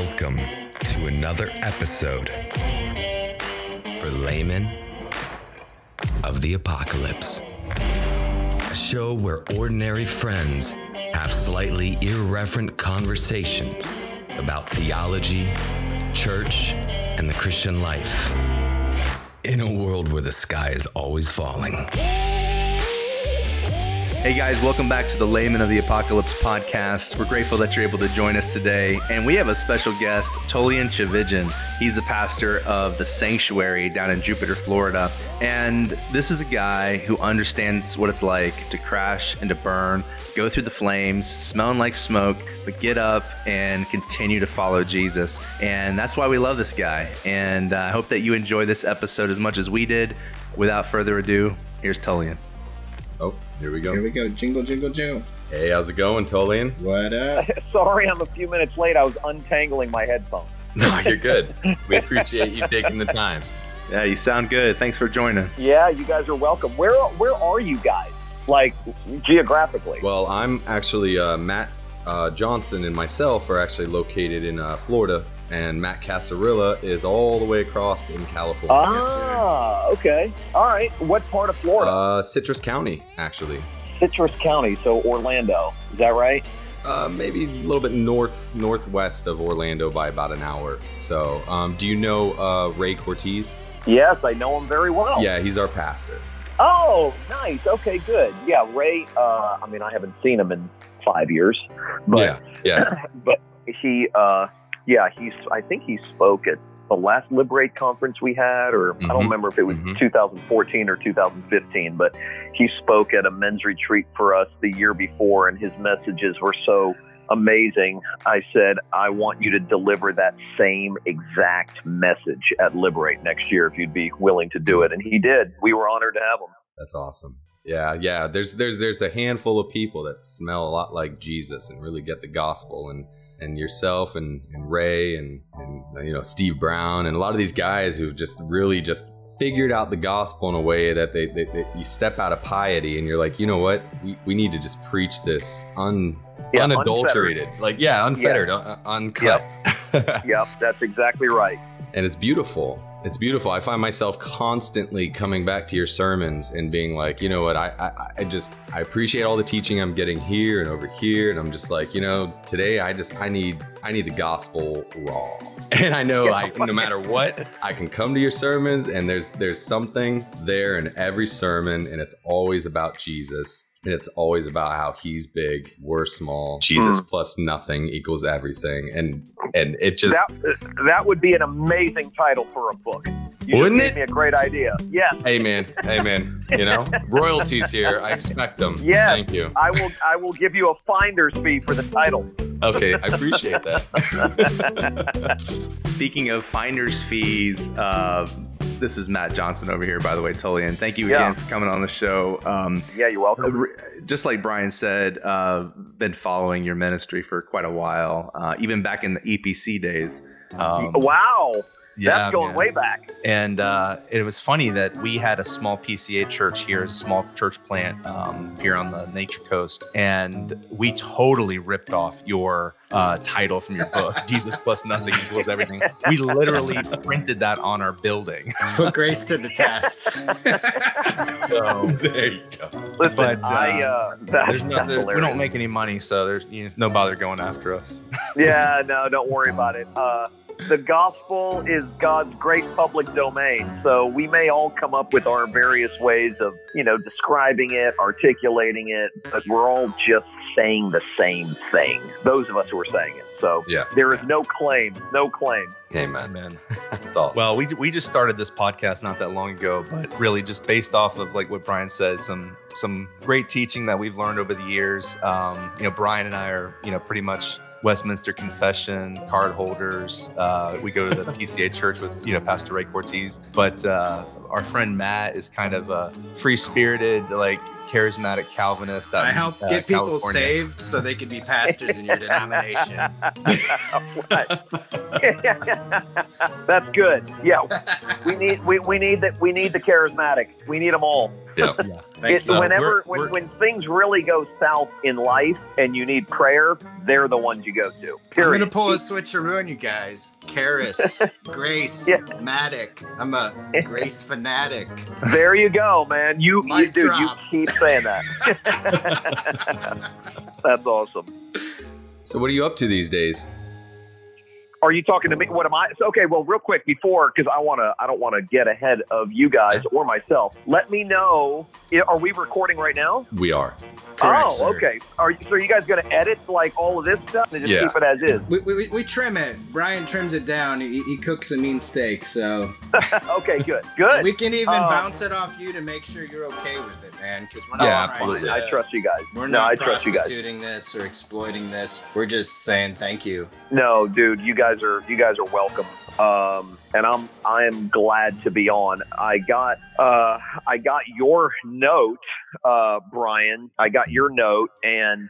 Welcome to another episode for Laymen of the Apocalypse, a show where ordinary friends have slightly irreverent conversations about theology, church, and the Christian life in a world where the sky is always falling. Hey guys, welcome back to the Laymen of the Apocalypse podcast. We're grateful that you're able to join us today. And we have a special guest, Tullian Tchividjian. He's the pastor of The Sanctuary down in Jupiter, Florida. And this is a guy who understands what it's like to crash and to burn, go through the flames, smelling like smoke, but get up and continue to follow Jesus. And that's why we love this guy. And I hope that you enjoy this episode as much as we did. Without further ado, here's Tullian. Oh, here we go. Here we go. Jingle, jingle, jingle. Hey, how's it going, Tullian? What up? Sorry, I'm a few minutes late. I was untangling my headphones. No, you're good. We appreciate you taking the time. Yeah, you sound good. Thanks for joining. Yeah, you guys are welcome. Where are you guys, like, geographically? Well, I'm actually, Matt Johnson and myself are actually located in Florida, and Matt Casarilla is all the way across in California. Ah, okay. All right. What part of Florida? Citrus County, actually. Citrus County, so Orlando. Is that right? Maybe a little bit northwest of Orlando by about an hour. So, do you know Ray Cortese? Yes, I know him very well. Yeah, he's our pastor. Oh, nice. Okay, good. Yeah, Ray, I mean, I haven't seen him in 5 years. But, yeah. But he... I think he spoke at the last Liberate conference we had, or I don't remember if it was 2014 or 2015, but he spoke at a men's retreat for us the year before, and his messages were so amazing. I said, I want you to deliver that same exact message at Liberate next year if you'd be willing to do it. And he did. We were honored to have him. That's awesome. Yeah, yeah. There's a handful of people that smell a lot like Jesus and really get the gospel, and yourself and Ray and you know, Steve Brown and a lot of these guys who've just really just figured out the gospel in a way that they you step out of piety and you're like, you know what, we need to just preach this unadulterated, unfettered. Like, yeah, unfettered, yeah. Uncut. Yep. Yep, that's exactly right. And it's beautiful. It's beautiful. I find myself constantly coming back to your sermons and being like, you know what, I appreciate all the teaching I'm getting here and over here. And I'm just like, you know, today I need the gospel raw. And I know no matter what, I can come to your sermons and there's something there in every sermon. And it's always about Jesus. And it's always about how he's big, we're small. Jesus plus nothing equals everything. And it just... That would be an amazing title for a book. Wouldn't it? Gave me a great idea. Yeah. Amen. You know, royalties here. I expect them. Yeah. Thank you. I will give you a finder's fee for the title. Okay, I appreciate that. Speaking of finder's fees, this is Matt Johnson over here, by the way, Tullian. Thank you again for coming on the show. Yeah, you're welcome. Just like Brian said, been following your ministry for quite a while, even back in the EPC days. Wow. Yeah, that's going way back. And it was funny that we had a small PCA church here, a small church plant here on the Nature Coast. And we totally ripped off your title from your book, Jesus plus nothing equals everything. We literally printed that on our building. Put grace to the test. So there you go. Listen, but we don't make any money, so there's no bother going after us. Yeah, no, don't worry about it. The gospel is God's great public domain, so we may all come up with our various ways of, describing it, articulating it, but we're all just saying the same thing, those of us who are saying it. So there is no claim. Amen, man. That's all. Well, we just started this podcast not that long ago, but really just based off of like what Brian said, some great teaching that we've learned over the years. Brian and I are, pretty much Westminster Confession card holders. We go to the PCA church with Pastor Ray Cortese, but our friend Matt is kind of a free-spirited, like charismatic Calvinist. I help get people saved so they can be pastors in your denomination. That's good. Yeah, we need the charismatic. We need them all. Yeah. When things really go south in life and you need prayer, they're the ones you go to. Period. I'm gonna pull a switcheroo on you guys. Charis, Grace, Matic. I'm a Grace fanatic. There you go, man. You keep saying that. That's awesome. So what are you up to these days? Are you talking to me? What am I? Okay, well, real quick before, because I don't want to get ahead of you guys or myself. Let me know. Are we recording right now? We are. Correct, oh, sir. Okay. So are you guys going to edit like all of this stuff and just keep it as is? We trim it. Brian trims it down. He cooks a mean steak, so. Okay, good. Good. We can even bounce it off you to make sure you're okay with it, man. Because we're not. Yeah, absolutely. I trust you guys. We're not prostituting this or exploiting this. We're just saying thank you. No, dude, you guys are welcome. And I am glad to be on. I got your note, Brian. I got your note and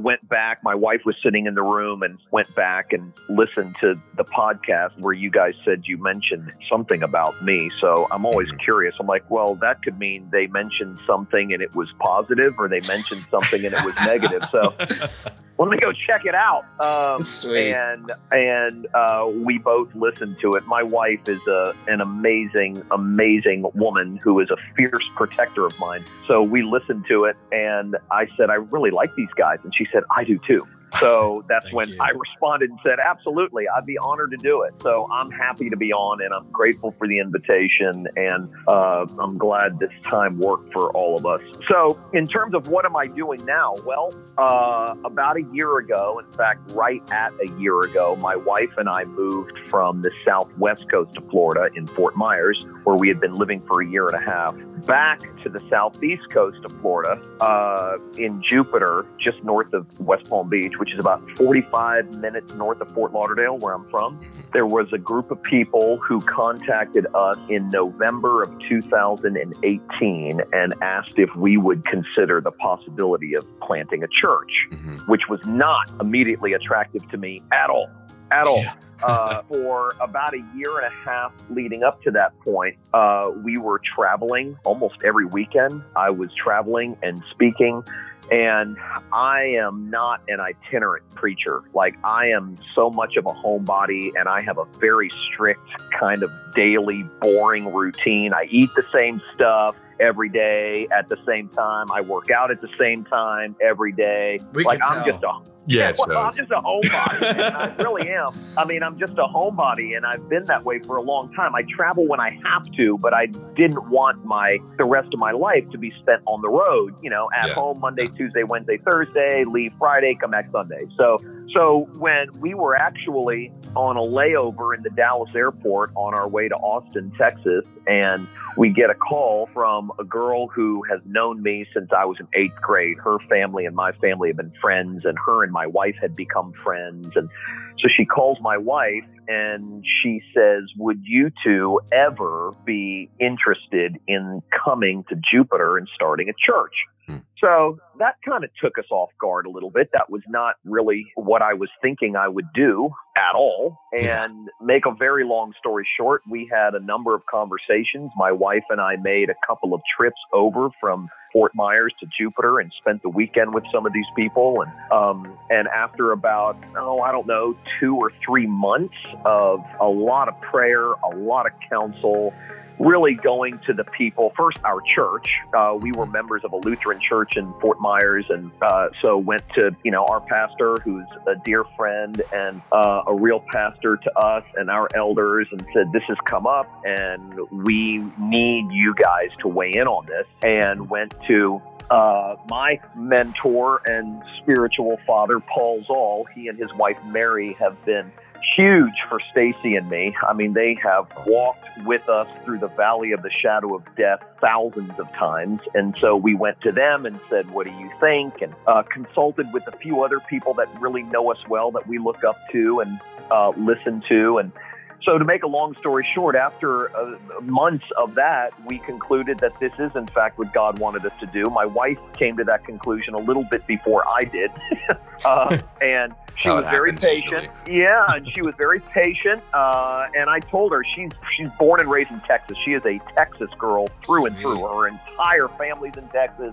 went back. My wife was sitting in the room and went back and listened to the podcast where you guys said you mentioned something about me. So I'm always curious. I'm like, well, that could mean they mentioned something and it was positive, or they mentioned something and it was negative. So let me go check it out. Sweet. And we both listened to it. My wife is an amazing, amazing woman who is a fierce protector of mine. So we listened to it and I said, I really like these guys, and she said, I do too. So that's when I responded and said, absolutely, I'd be honored to do it. So I'm happy to be on, and I'm grateful for the invitation, and I'm glad this time worked for all of us. So in terms of what am I doing now? Well, about a year ago, in fact, right at a year ago, my wife and I moved from the southwest coast of Florida in Fort Myers, where we had been living for a year and a half, back to the southeast coast of Florida in Jupiter, just north of West Palm Beach, which is about 45 minutes north of Fort Lauderdale, where I'm from. There was a group of people who contacted us in November of 2018 and asked if we would consider the possibility of planting a church, which was not immediately attractive to me at all. At all. For about a year and a half leading up to that point, we were traveling almost every weekend. I was traveling and speaking, and I am not an itinerant preacher. Like, I am so much of a homebody, and I have a very strict kind of daily boring routine. I eat the same stuff every day at the same time. I work out at the same time every day. I'm just a homebody. Man. I really am. I mean, I'm just a homebody, and I've been that way for a long time. I travel when I have to, but I didn't want the rest of my life to be spent on the road, you know, at home Monday, Tuesday, Wednesday, Thursday, leave Friday, come back Sunday. So when we were actually on a layover in the Dallas airport on our way to Austin, Texas, and we get a call from a girl who has known me since I was in 8th grade. Her family and my family have been friends, and her and my wife had become friends. And so she calls my wife and she says, would you two ever be interested in coming to Jupiter and starting a church? So that kind of took us off guard a little bit. That was not really what I was thinking I would do at all. And make a very long story short, we had a number of conversations. My wife and I made a couple of trips over from Fort Myers to Jupiter and spent the weekend with some of these people. And after about, I don't know, 2 or 3 months of a lot of prayer, a lot of counsel, really going to the people, first our church. We were members of a Lutheran church in Fort Myers, and so went to, you know, our pastor, who's a dear friend and a real pastor to us, and our elders, and said, this has come up and we need you guys to weigh in on this. And went to my mentor and spiritual father, Paul Zahl. He and his wife, Mary, have been huge for Stacy and me. I mean, they have walked with us through the valley of the shadow of death thousands of times. And so we went to them and said, what do you think? And consulted with a few other people that really know us well, that we look up to and listen to. And So to make a long story short, after months of that, we concluded that this is, in fact, what God wanted us to do. My wife came to that conclusion a little bit before I did. And she was very patient. Yeah, and she was very patient. And I told her she's born and raised in Texas. She is a Texas girl through and through. Her entire family's in Texas.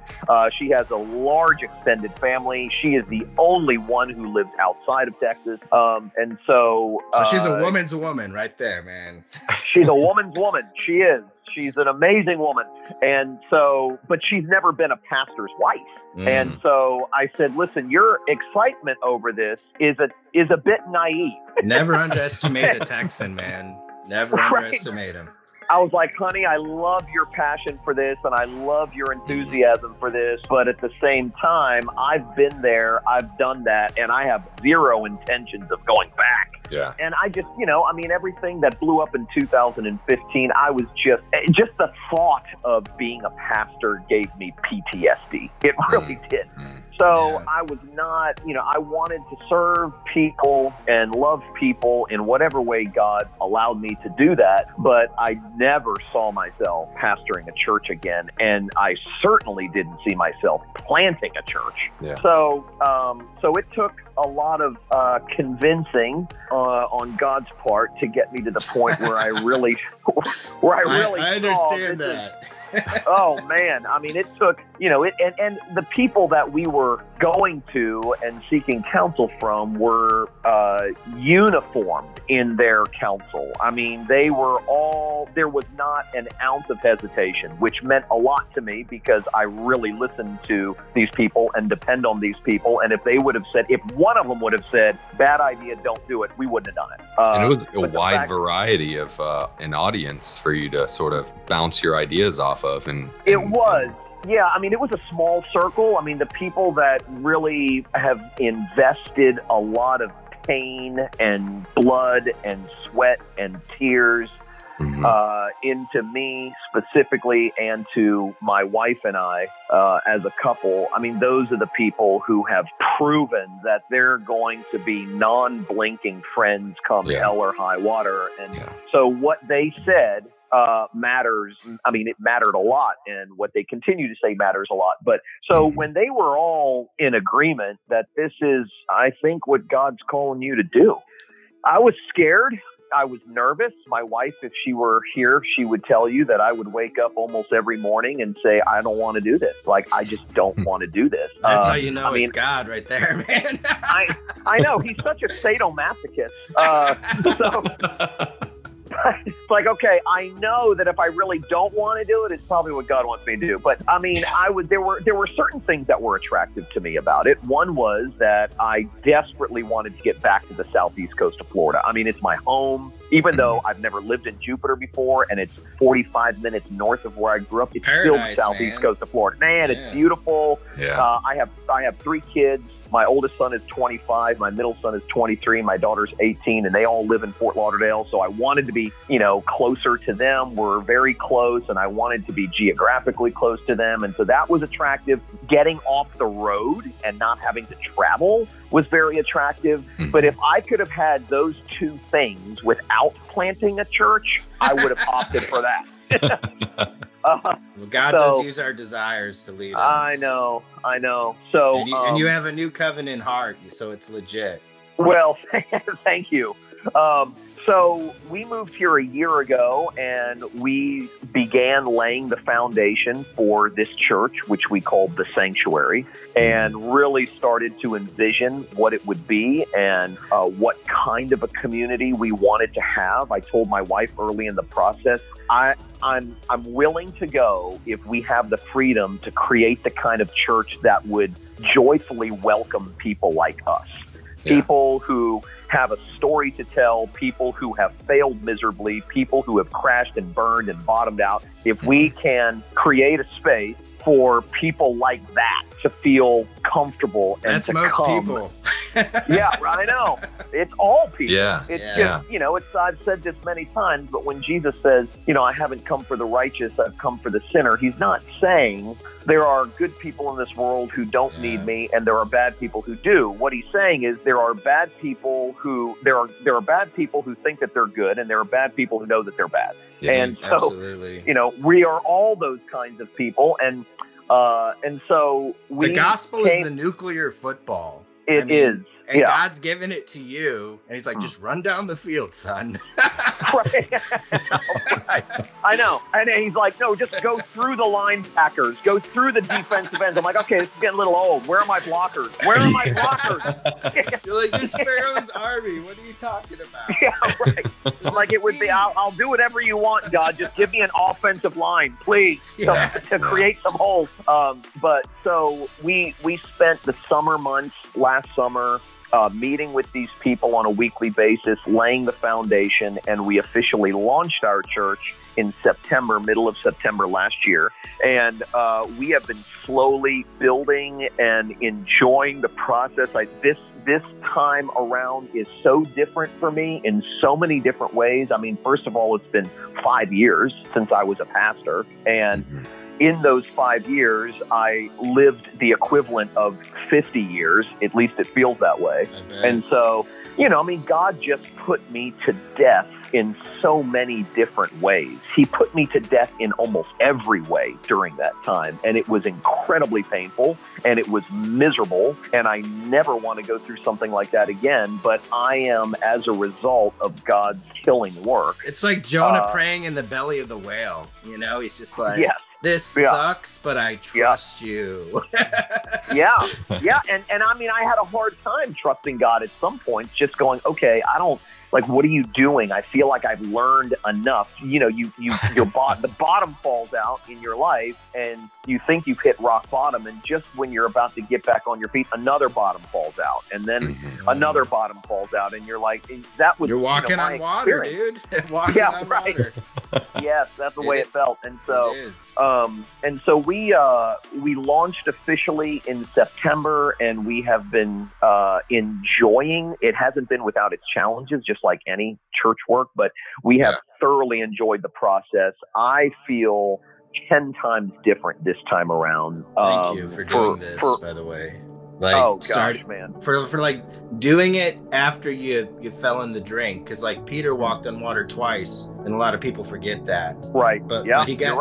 She has a large extended family. She is the only one who lives outside of Texas. And so she's a woman's woman, right? Right there, man. She's a woman's woman. She is. She's an amazing woman. And so, but she's never been a pastor's wife. Mm. And so I said, listen, your excitement over this is a bit naive. Never underestimate a Texan, man. Never underestimate him. I was like, honey, I love your passion for this and I love your enthusiasm for this. But at the same time, I've been there, I've done that, and I have zero intentions of going back. Yeah. And I just, everything that blew up in 2015, I was just the thought of being a pastor gave me PTSD. It really did. Mm. So I was not, I wanted to serve people and love people in whatever way God allowed me to do that. But I never saw myself pastoring a church again. And I certainly didn't see myself planting a church. Yeah. So it took a lot of convincing on God's part to get me to the point where I understand that. Oh, man. It took, and the people that we were going to and seeking counsel from were uniformed in their counsel. They were all, there was not an ounce of hesitation, which meant a lot to me because I really listened to these people and depend on these people. And if they would have said, if one of them would have said, bad idea, don't do it, we wouldn't have done it. And it was a wide variety of an audience for you to sort of bounce your ideas off of. Yeah, it was a small circle. The people that really have invested a lot of pain and blood and sweat and tears into me specifically and to my wife and I as a couple, those are the people who have proven that they're going to be non-blinking friends come hell or high water. And so what they said matters. It mattered a lot, and what they continue to say matters a lot. But so when they were all in agreement that this is, I think, what God's calling you to do, I was scared. I was nervous. My wife, if she were here, she would tell you that I would wake up almost every morning and say, I don't want to do this. Like, I just don't want to do this. That's how you know it's God right there, man. I know. He's such a sadomasochist. So... It's like, okay, I know that if I really don't want to do it, it's probably what God wants me to do. But there were certain things that were attractive to me about it. One was that I desperately wanted to get back to the southeast coast of Florida. It's my home, even though I've never lived in Jupiter before, and it's 45 minutes north of where I grew up. It's paradise, still the southeast coast of Florida. Man, it's beautiful. Yeah. I have three kids. My oldest son is 25, my middle son is 23, my daughter's 18, and they all live in Fort Lauderdale. So I wanted to be, closer to them. We're very close, and I wanted to be geographically close to them. And so that was attractive. Getting off the road and not having to travel was very attractive. But if I could have had those two things without planting a church, I would have opted for that. God does use our desires to lead us. I know. So and you have a new covenant heart, so it's legit. Well, thank you. So we moved here a year ago, and we began laying the foundation for this church, which we called The Sanctuary, and really started to envision what it would be and what kind of a community we wanted to have. I told my wife early in the process, I'm willing to go if we have the freedom to create the kind of church that would joyfully welcome people like us. People who have a story to tell, people who have failed miserably, people who have crashed and burned and bottomed out. If we can create a space for people like that to feel comfortable and that's to most come. People. Yeah, I know. It's all people. Yeah. It's just, you know, it's, I've said this many times, but when Jesus says, you know, I haven't come for the righteous, I've come for the sinner, he's not saying there are good people in this world who don't need me and there are bad people who do. What he's saying is there are bad people who, there are bad people who think that they're good and there are bad people who know that they're bad. Yeah, and so, you know, we are all those kinds of people. And so we, the gospel is the nuclear football. It is. And God's given it to you. And he's like, just run down the field, son. Right. I know. And he's like, no, just go through the linebackers. Go through the defensive ends. I'm like, okay, this is getting a little old. Where are my blockers? Where are my blockers? You're like, you're Pharaoh's army. What are you talking about? Yeah, right. It's like it would be, I'll do whatever you want, God. Just give me an offensive line, please, to create some holes. But so we spent the summer months last summer meeting with these people on a weekly basis, laying the foundation, and we officially launched our church in September, middle of September last year. And we have been slowly building and enjoying the process. This time around is so different for me in so many different ways. I mean, first of all, it's been 5 years since I was a pastor, and in those 5 years, I lived the equivalent of 50 years. At least it feels that way. And so, you know, I mean, God just put me to death in so many different ways. He put me to death in almost every way during that time. And it was incredibly painful and it was miserable. And I never want to go through something like that again. But I am as a result of God's healing work. It's like Jonah praying in the belly of the whale. You know, he's just like, this sucks, but I trust you. And I mean, I had a hard time trusting God at some points, just going, okay, I don't, like, what are you doing? I feel like I've learned enough. You know, the bottom falls out in your life and you think you've hit rock bottom. And just when you're about to get back on your feet, another bottom falls out. And then another bottom falls out. And you're like, that was, you're walking on water, dude. Walking on water. Yes, that's the way it felt. And so, we launched officially in September and we have been enjoying, it hasn't been without its challenges, just like any church work, but we have thoroughly enjoyed the process. I feel 10 times different this time around. Thank you for doing this, by the way. Like, oh, gosh, man. For like doing it after you fell in the drink, because like Peter walked on water twice, and a lot of people forget that. Right. But, but he got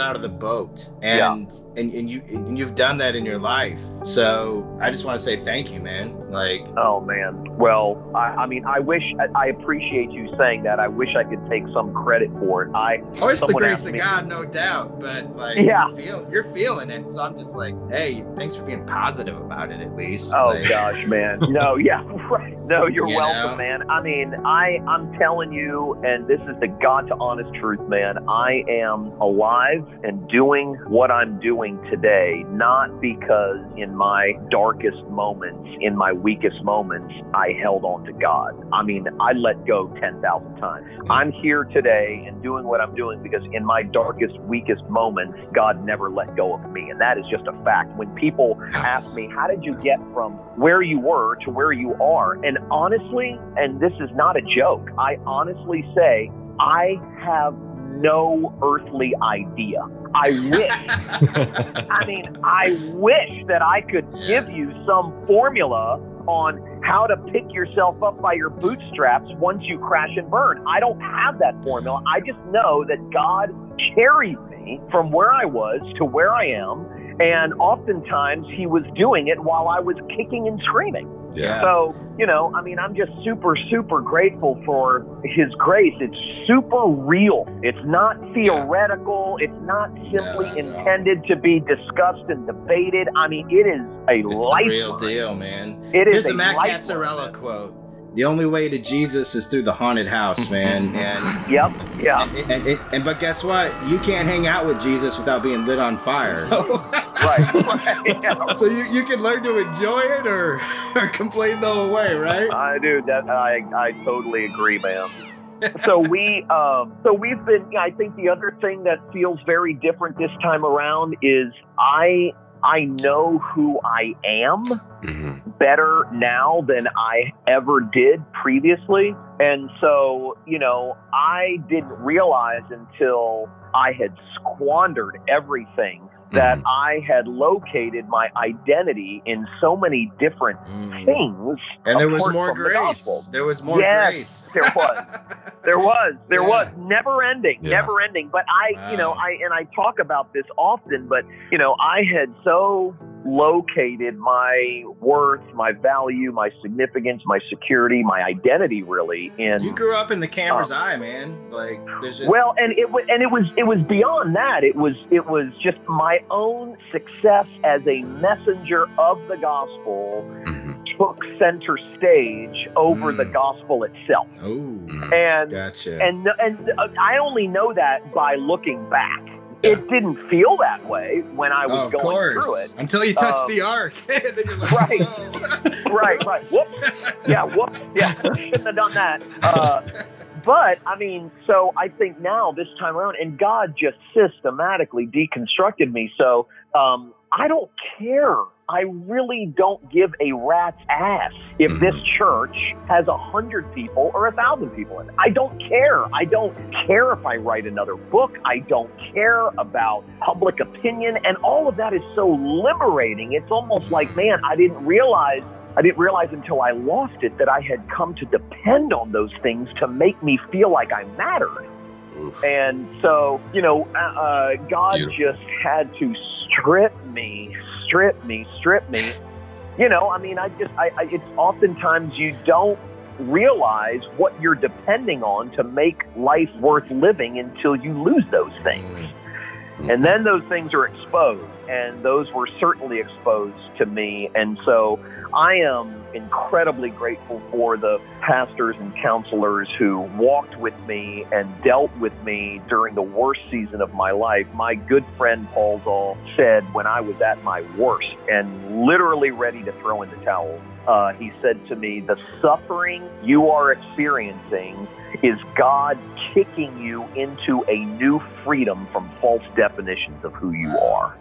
out of the boat, and you've done that in your life. So I just want to say thank you, man. Like, oh man. Well, I mean, I appreciate you saying that. I wish I could take some credit for it. It's the grace of God, no doubt. But like, you're feeling it. So I'm just like, hey, thanks for being positive about it, at least. Oh, like, gosh, man. No, no, you're welcome, man. I mean, I'm telling you, and this is the God to honest truth, man. I am alive and doing what I'm doing today, not because in my darkest moments, in my weakest moments, I held on to God. I mean, I let go 10,000 times. I'm here today and doing what I'm doing because in my darkest, weakest moments, God never let go of me. And that is just a fact. When people ask me, how did you get from where you were to where you are? And honestly, and this is not a joke, I honestly say, I have no earthly idea. I wish, that I could give you some formula on how to pick yourself up by your bootstraps once you crash and burn. I don't have that formula. I just know that God carried me from where I was to where I am. And oftentimes he was doing it while I was kicking and screaming. Yeah. So, you know, I mean, I'm just super, super grateful for his grace. It's super real. It's not theoretical. Yeah. It's not simply intended to be discussed and debated. I mean, it is it's the real deal, man. Here's a Matt Casarella quote. The only way to Jesus is through the haunted house, man. And, but guess what? You can't hang out with Jesus without being lit on fire. So you can learn to enjoy it or complain the whole way, right? I totally agree, man. So we've been. I think the other thing that feels very different this time around is I I know who I am better now than I ever did previously. And so, you know, I didn't realize until I had squandered everything that I had located my identity in so many different things. And there was more grace. Yes, there was. There was. Never ending. Yeah. Never ending. But I, you know, I talk about this often, but, you know, I had so located my worth, my value, my significance, my security, my identity, really. And you grew up in the camera's eye, man. Like, there's just... Well, and it was beyond that. It was just my own success as a messenger of the gospel took center stage over the gospel itself. Oh, and gotcha. And I only know that by looking back. It didn't feel that way when I was going through it. Until you touched the ark. Then you're like, right. Whoops. Yeah, whoops. Yeah, shouldn't have done that. But, I mean, so I think now this time around, and God just systematically deconstructed me. So I don't care. I really don't give a rat's ass if this church has 100 people or 1,000 people in it. I don't care. I don't care if I write another book. I don't care about public opinion. And all of that is so liberating. It's almost like, man, I didn't realize until I lost it that I had come to depend on those things to make me feel like I mattered. Oof. And so, you know, God just had to strip me. You know, I mean, it's oftentimes you don't realize what you're depending on to make life worth living until you lose those things. And then those things are exposed, and those were certainly exposed to me. And so I am incredibly grateful for the pastors and counselors who walked with me and dealt with me during the worst season of my life. My good friend Paul Zahl said, when I was at my worst and literally ready to throw in the towel, he said to me, the suffering you are experiencing is God kicking you into a new freedom from false definitions of who you are.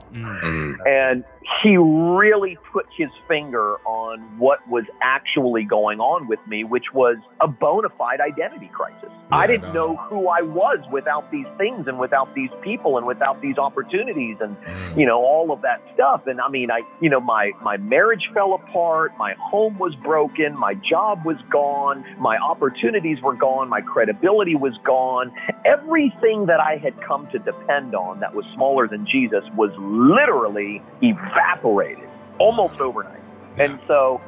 And he really put his finger on what was actually going on with me, which was a bona fide identity crisis. Yeah, I didn't know who I was without these things and without these people and without these opportunities and, you know, all of that stuff. And I mean, you know, my marriage fell apart. My home was broken. My job was gone. My opportunities were gone. My credibility was gone. Everything that I had come to depend on that was smaller than Jesus was literally evaporated almost overnight. And so,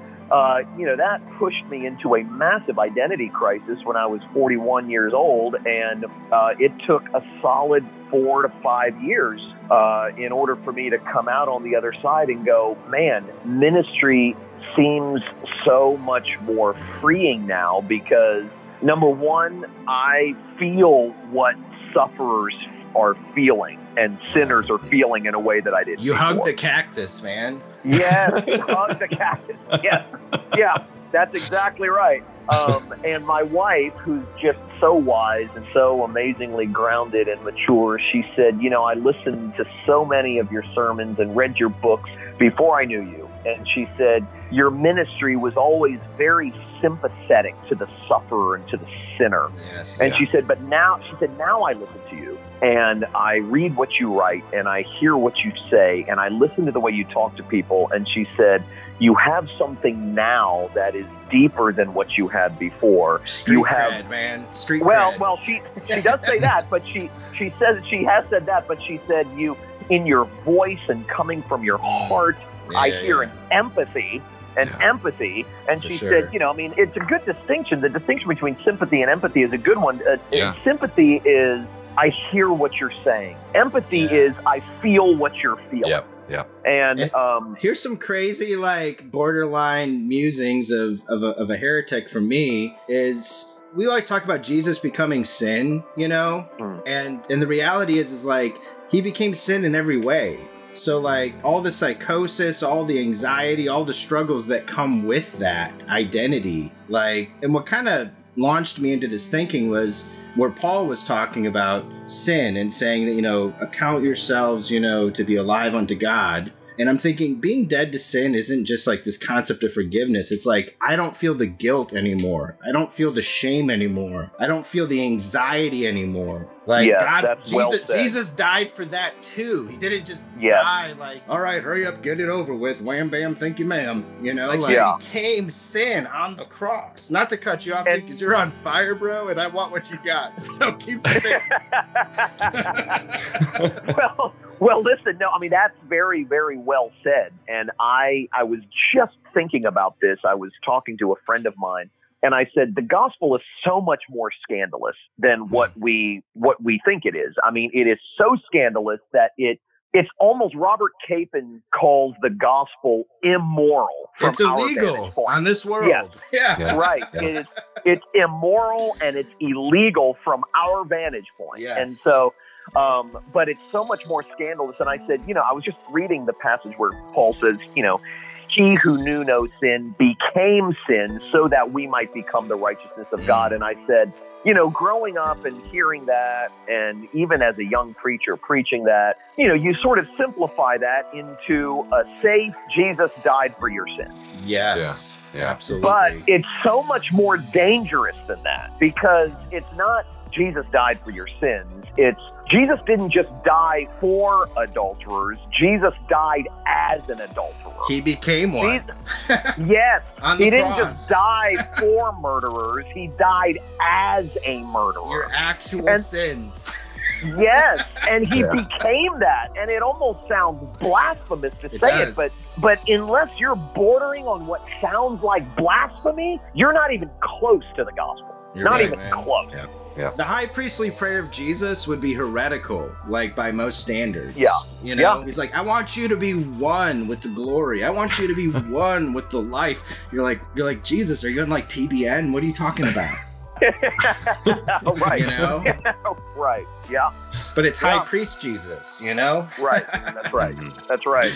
you know, that pushed me into a massive identity crisis when I was 41 years old. And it took a solid 4 to 5 years in order for me to come out on the other side and go, man, ministry seems so much more freeing now because, number one, I feel what sufferers are feeling and sinners are feeling in a way that I didn't. You hugged the cactus, man. Yes, hugged the cactus. Yes, yeah, that's exactly right. And my wife, who's just so wise and so amazingly grounded and mature, she said, you know, I listened to so many of your sermons and read your books before I knew you. And she said, your ministry was always very sympathetic to the sufferer and to the sinner. Yes, and she said, but now, she said, now I listen to you and I read what you write and I hear what you say and I listen to the way you talk to people. And she said, you have something now that is deeper than what you had before. Street cred, man. Well, she does say that, but she says she has said that, but she said you in your voice and coming from your heart, I hear an empathy. And she said, you know, I mean, it's a good distinction. The distinction between sympathy and empathy is a good one. Sympathy is I hear what you're saying. Empathy is I feel what you're feeling. Yep. And here's some crazy, like, borderline musings of a heretic for me is we always talk about Jesus becoming sin, you know, and the reality is like he became sin in every way. So, like, all the psychosis, all the anxiety, all the struggles that come with that identity, like, and what kind of launched me into this thinking was where Paul was talking about sin and saying that, you know, account yourselves, you know, to be alive unto God. And I'm thinking being dead to sin isn't just like this concept of forgiveness. It's like, I don't feel the guilt anymore. I don't feel the shame anymore. I don't feel the anxiety anymore. Like, yes, God, Jesus died for that too. He didn't just die like, all right, hurry up, get it over with. Wham, bam, thank you, ma'am. You know, like he became sin on the cross. Not to cut you off because you're on fire, bro, and I want what you got. So keep spinning. Well, listen, no, I mean, that's very, very well said. And I was just thinking about this. I was talking to a friend of mine, and I said, the gospel is so much more scandalous than what we think it is. I mean, it is so scandalous that it's almost, Robert Capon calls the gospel immoral. It's illegal on this world. Yes. Yeah. Right. Yeah. It's immoral and it's illegal from our vantage point. Yes. And so... but it's so much more scandalous. And I said, you know, I was just reading the passage where Paul says, you know, he who knew no sin became sin so that we might become the righteousness of God. And I said, you know, growing up and hearing that, and even as a young preacher preaching that, you know, you sort of simplify that into a safe, Jesus died for your sin. Yes. Yeah. Yeah, absolutely. But it's so much more dangerous than that, because it's not Jesus died for your sins. It's Jesus didn't just die for adulterers. Jesus died as an adulterer. He became one. Yes. He didn't just die for murderers. He died as a murderer. Your actual sins. Yes, and he became that, and it almost sounds blasphemous to say it, but unless you're bordering on what sounds like blasphemy, you're not even close to the gospel. You're not close. Yeah. Yeah. The high priestly prayer of Jesus would be heretical, like by most standards. Yeah. You know, he's like, I want you to be one with the glory. I want you to be one with the life. You're like, Jesus, are you on like TBN? What are you talking about? Right. You know? Right. Yeah. But it's high priest Jesus, you know? Right. That's right. That's right.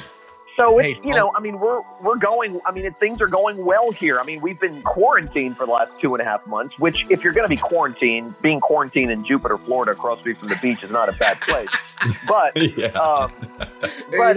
So, it's, you know, I mean, we're going, I mean, things are going well here. I mean, we've been quarantined for the last 2.5 months, which if you're going to be quarantined, being quarantined in Jupiter, Florida, across the street from the beach is not a bad place. But, but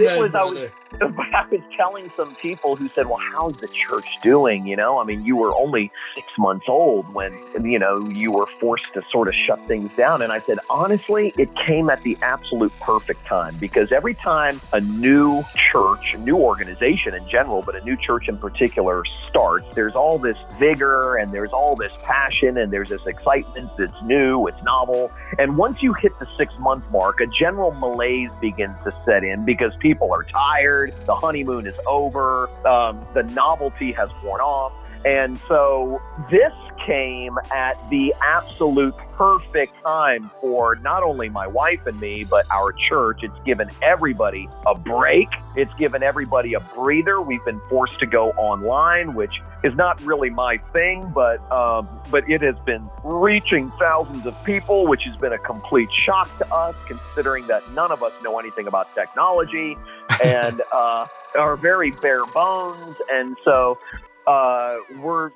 it was, I was telling some people who said, well, how's the church doing? You know, I mean, you were only 6 months old when, you know, you were forced to sort of shut things down. And I said, honestly, it came at the absolute perfect time, because every time a new church, a new organization in general, but a new church in particular starts, there's all this vigor and there's all this passion and there's this excitement that's new, it's novel. And once you hit the 6-month mark, a general malaise begins to set in because people are tired, the honeymoon is over, the novelty has worn off. And so this came at the absolute perfect time for not only my wife and me, but our church. It's given everybody a break. It's given everybody a breather. We've been forced to go online, which is not really my thing, but it has been reaching thousands of people, which has been a complete shock to us, considering that none of us know anything about technology and are very bare bones. And so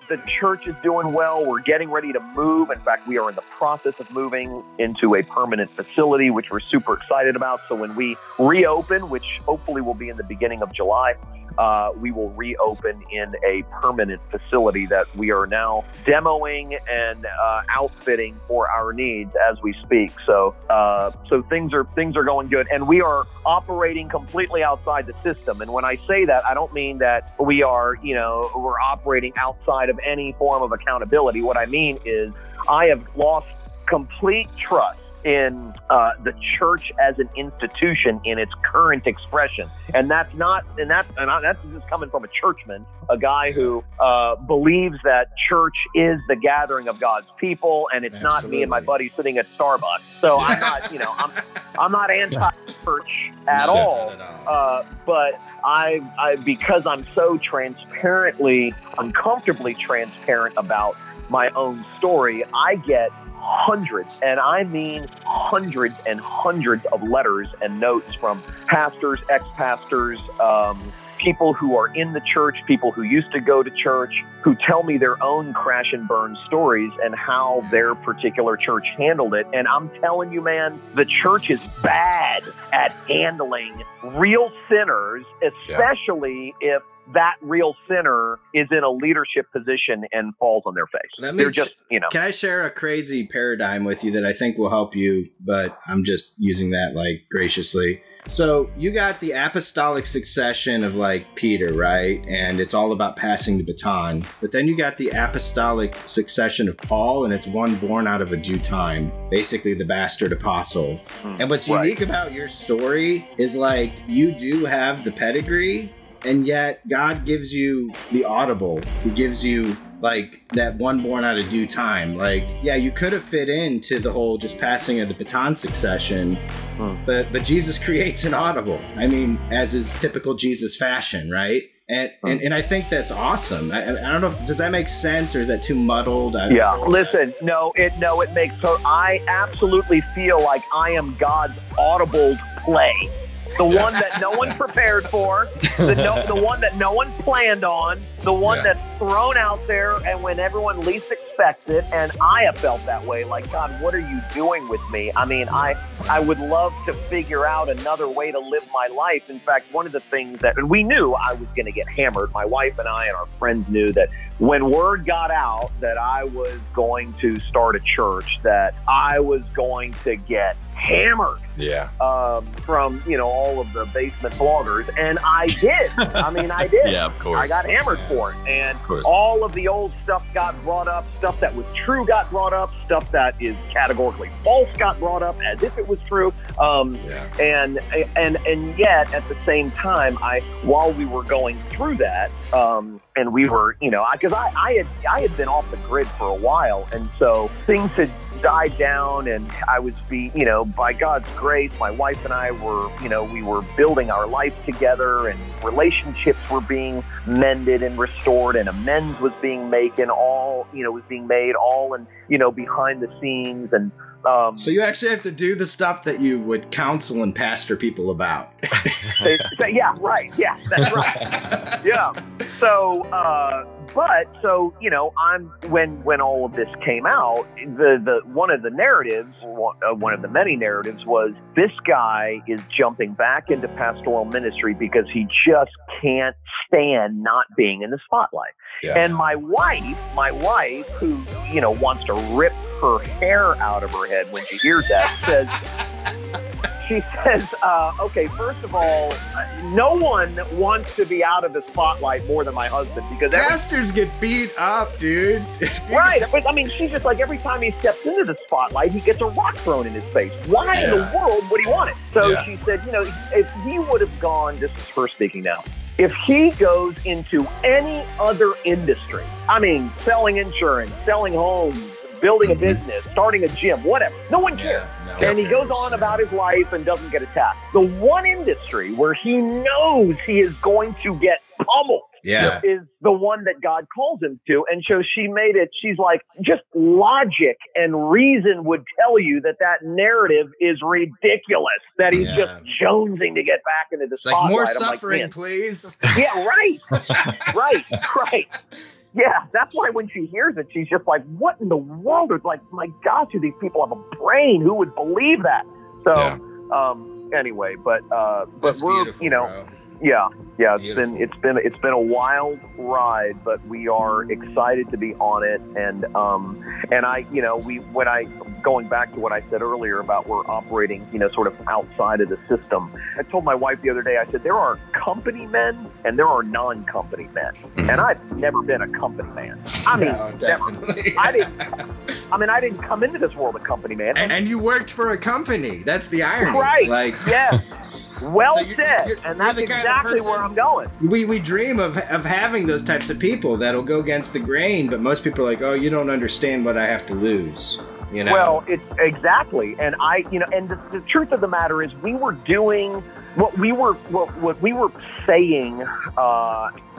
the church is doing well. We're getting ready to move. In fact, we are in the process of moving into a permanent facility, which we're super excited about. So when we reopen, which hopefully will be in the beginning of July, we will reopen in a permanent facility that we are now demoing and outfitting for our needs as we speak. So so things are going good, and we are operating completely outside the system. And when I say that, I don't mean that we are, you know, we're operating outside of any form of accountability. What I mean is I have lost complete trust in the church as an institution in its current expression, and that's just coming from a churchman, a guy who believes that church is the gathering of God's people, and it's not me and my buddy sitting at Starbucks. So I'm not, you know, I'm not anti-church at all. But I because I'm so uncomfortably transparent about my own story, I get hundreds, and I mean hundreds and hundreds of letters and notes from pastors, ex-pastors, people who are in the church, people who used to go to church, who tell me their own crash and burn stories and how their particular church handled it. And I'm telling you, man, the church is bad at handling real sinners, especially if that real sinner is in a leadership position and falls on their face. Can I share a crazy paradigm with you that I think will help you, but I'm just using that like graciously. So you got the apostolic succession of like Peter, right? And it's all about passing the baton. But then you got the apostolic succession of Paul, and it's one born out of a due time, basically the bastard apostle. And what's unique about your story is like you do have the pedigree, and yet God gives you the audible. He gives you like that one born out of due time. Like, yeah, you could have fit into the whole just passing of the baton succession, but Jesus creates an audible. I mean, as is typical Jesus fashion, right? And I think that's awesome. I don't know, does that make sense, or is that too muddled? Yeah, listen, no, it makes. So I absolutely feel like I am God's audible play. The one that no one prepared for, the one that no one planned on, the one that's thrown out there and when everyone least expects it. And I have felt that way, like, God, what are you doing with me? I mean, I would love to figure out another way to live my life. In fact, one of the things that, and we knew I was going to get hammered. My wife and I and our friends knew that when word got out that I was going to start a church, that I was going to get hammered from, you know, all of the basement bloggers. And I did. I mean, I did. Yeah, of course. I got hammered for it. And all of the old stuff got brought up. Stuff that was true got brought up. Stuff that is categorically false got brought up as if it was true. And yet, at the same time, while we were going through that, and we were, you know, because I had been off the grid for a while. And so things had died down, and I was, you know, by God's grace, my wife and I were, you know, we were building our life together, and relationships were being mended and restored, and amends was being made, and behind the scenes. And so you actually have to do the stuff that you would counsel and pastor people about. Yeah, right. Yeah, that's right. Yeah. So, so, you know, when all of this came out, one of the many narratives was, this guy is jumping back into pastoral ministry because he just can't stand not being in the spotlight. Yeah. And my wife, who, you know, wants to rip her hair out of her head when she hears that, says, okay, first of all, no one wants to be out of the spotlight more than my husband, because pastors get beat up, dude. Right. But I mean, she's just like, every time he steps into the spotlight, he gets a rock thrown in his face. Why in the world would he want it? So she said, you know, if he would have gone, this is her speaking now, if he goes into any other industry, I mean, selling insurance, selling homes, building a business, starting a gym, whatever. No one cares. And he goes on about his life and doesn't get attacked. The one industry where he knows he is going to get pummeled is the one that God calls him to. And so she made it, she's like, just logic and reason would tell you that narrative is ridiculous, that he's just jonesing to get back into the spotlight. Like, more suffering, like, please. Yeah, right. right. Yeah, that's why when she hears it, she's just like, what in the world? It's like, my gosh, do these people have a brain? Who would believe that? So anyway, but we're, you know, bro. Yeah, it's been a wild ride, but we are excited to be on it. And I, you know, going back to what I said earlier about we're operating, you know, sort of outside of the system. I told my wife the other day, I said, there are company men and there are non-company men. And I've never been a company man. I mean, definitely. I didn't come into this world a company man. And you worked for a company. That's the irony. Right. Like, yes. Well said, and that's exactly where I'm going. We dream of having those types of people that'll go against the grain, but most people are like, oh, you don't understand what I have to lose. you know? Well, it's exactly. And I, you know, and the truth of the matter is we were doing what we were saying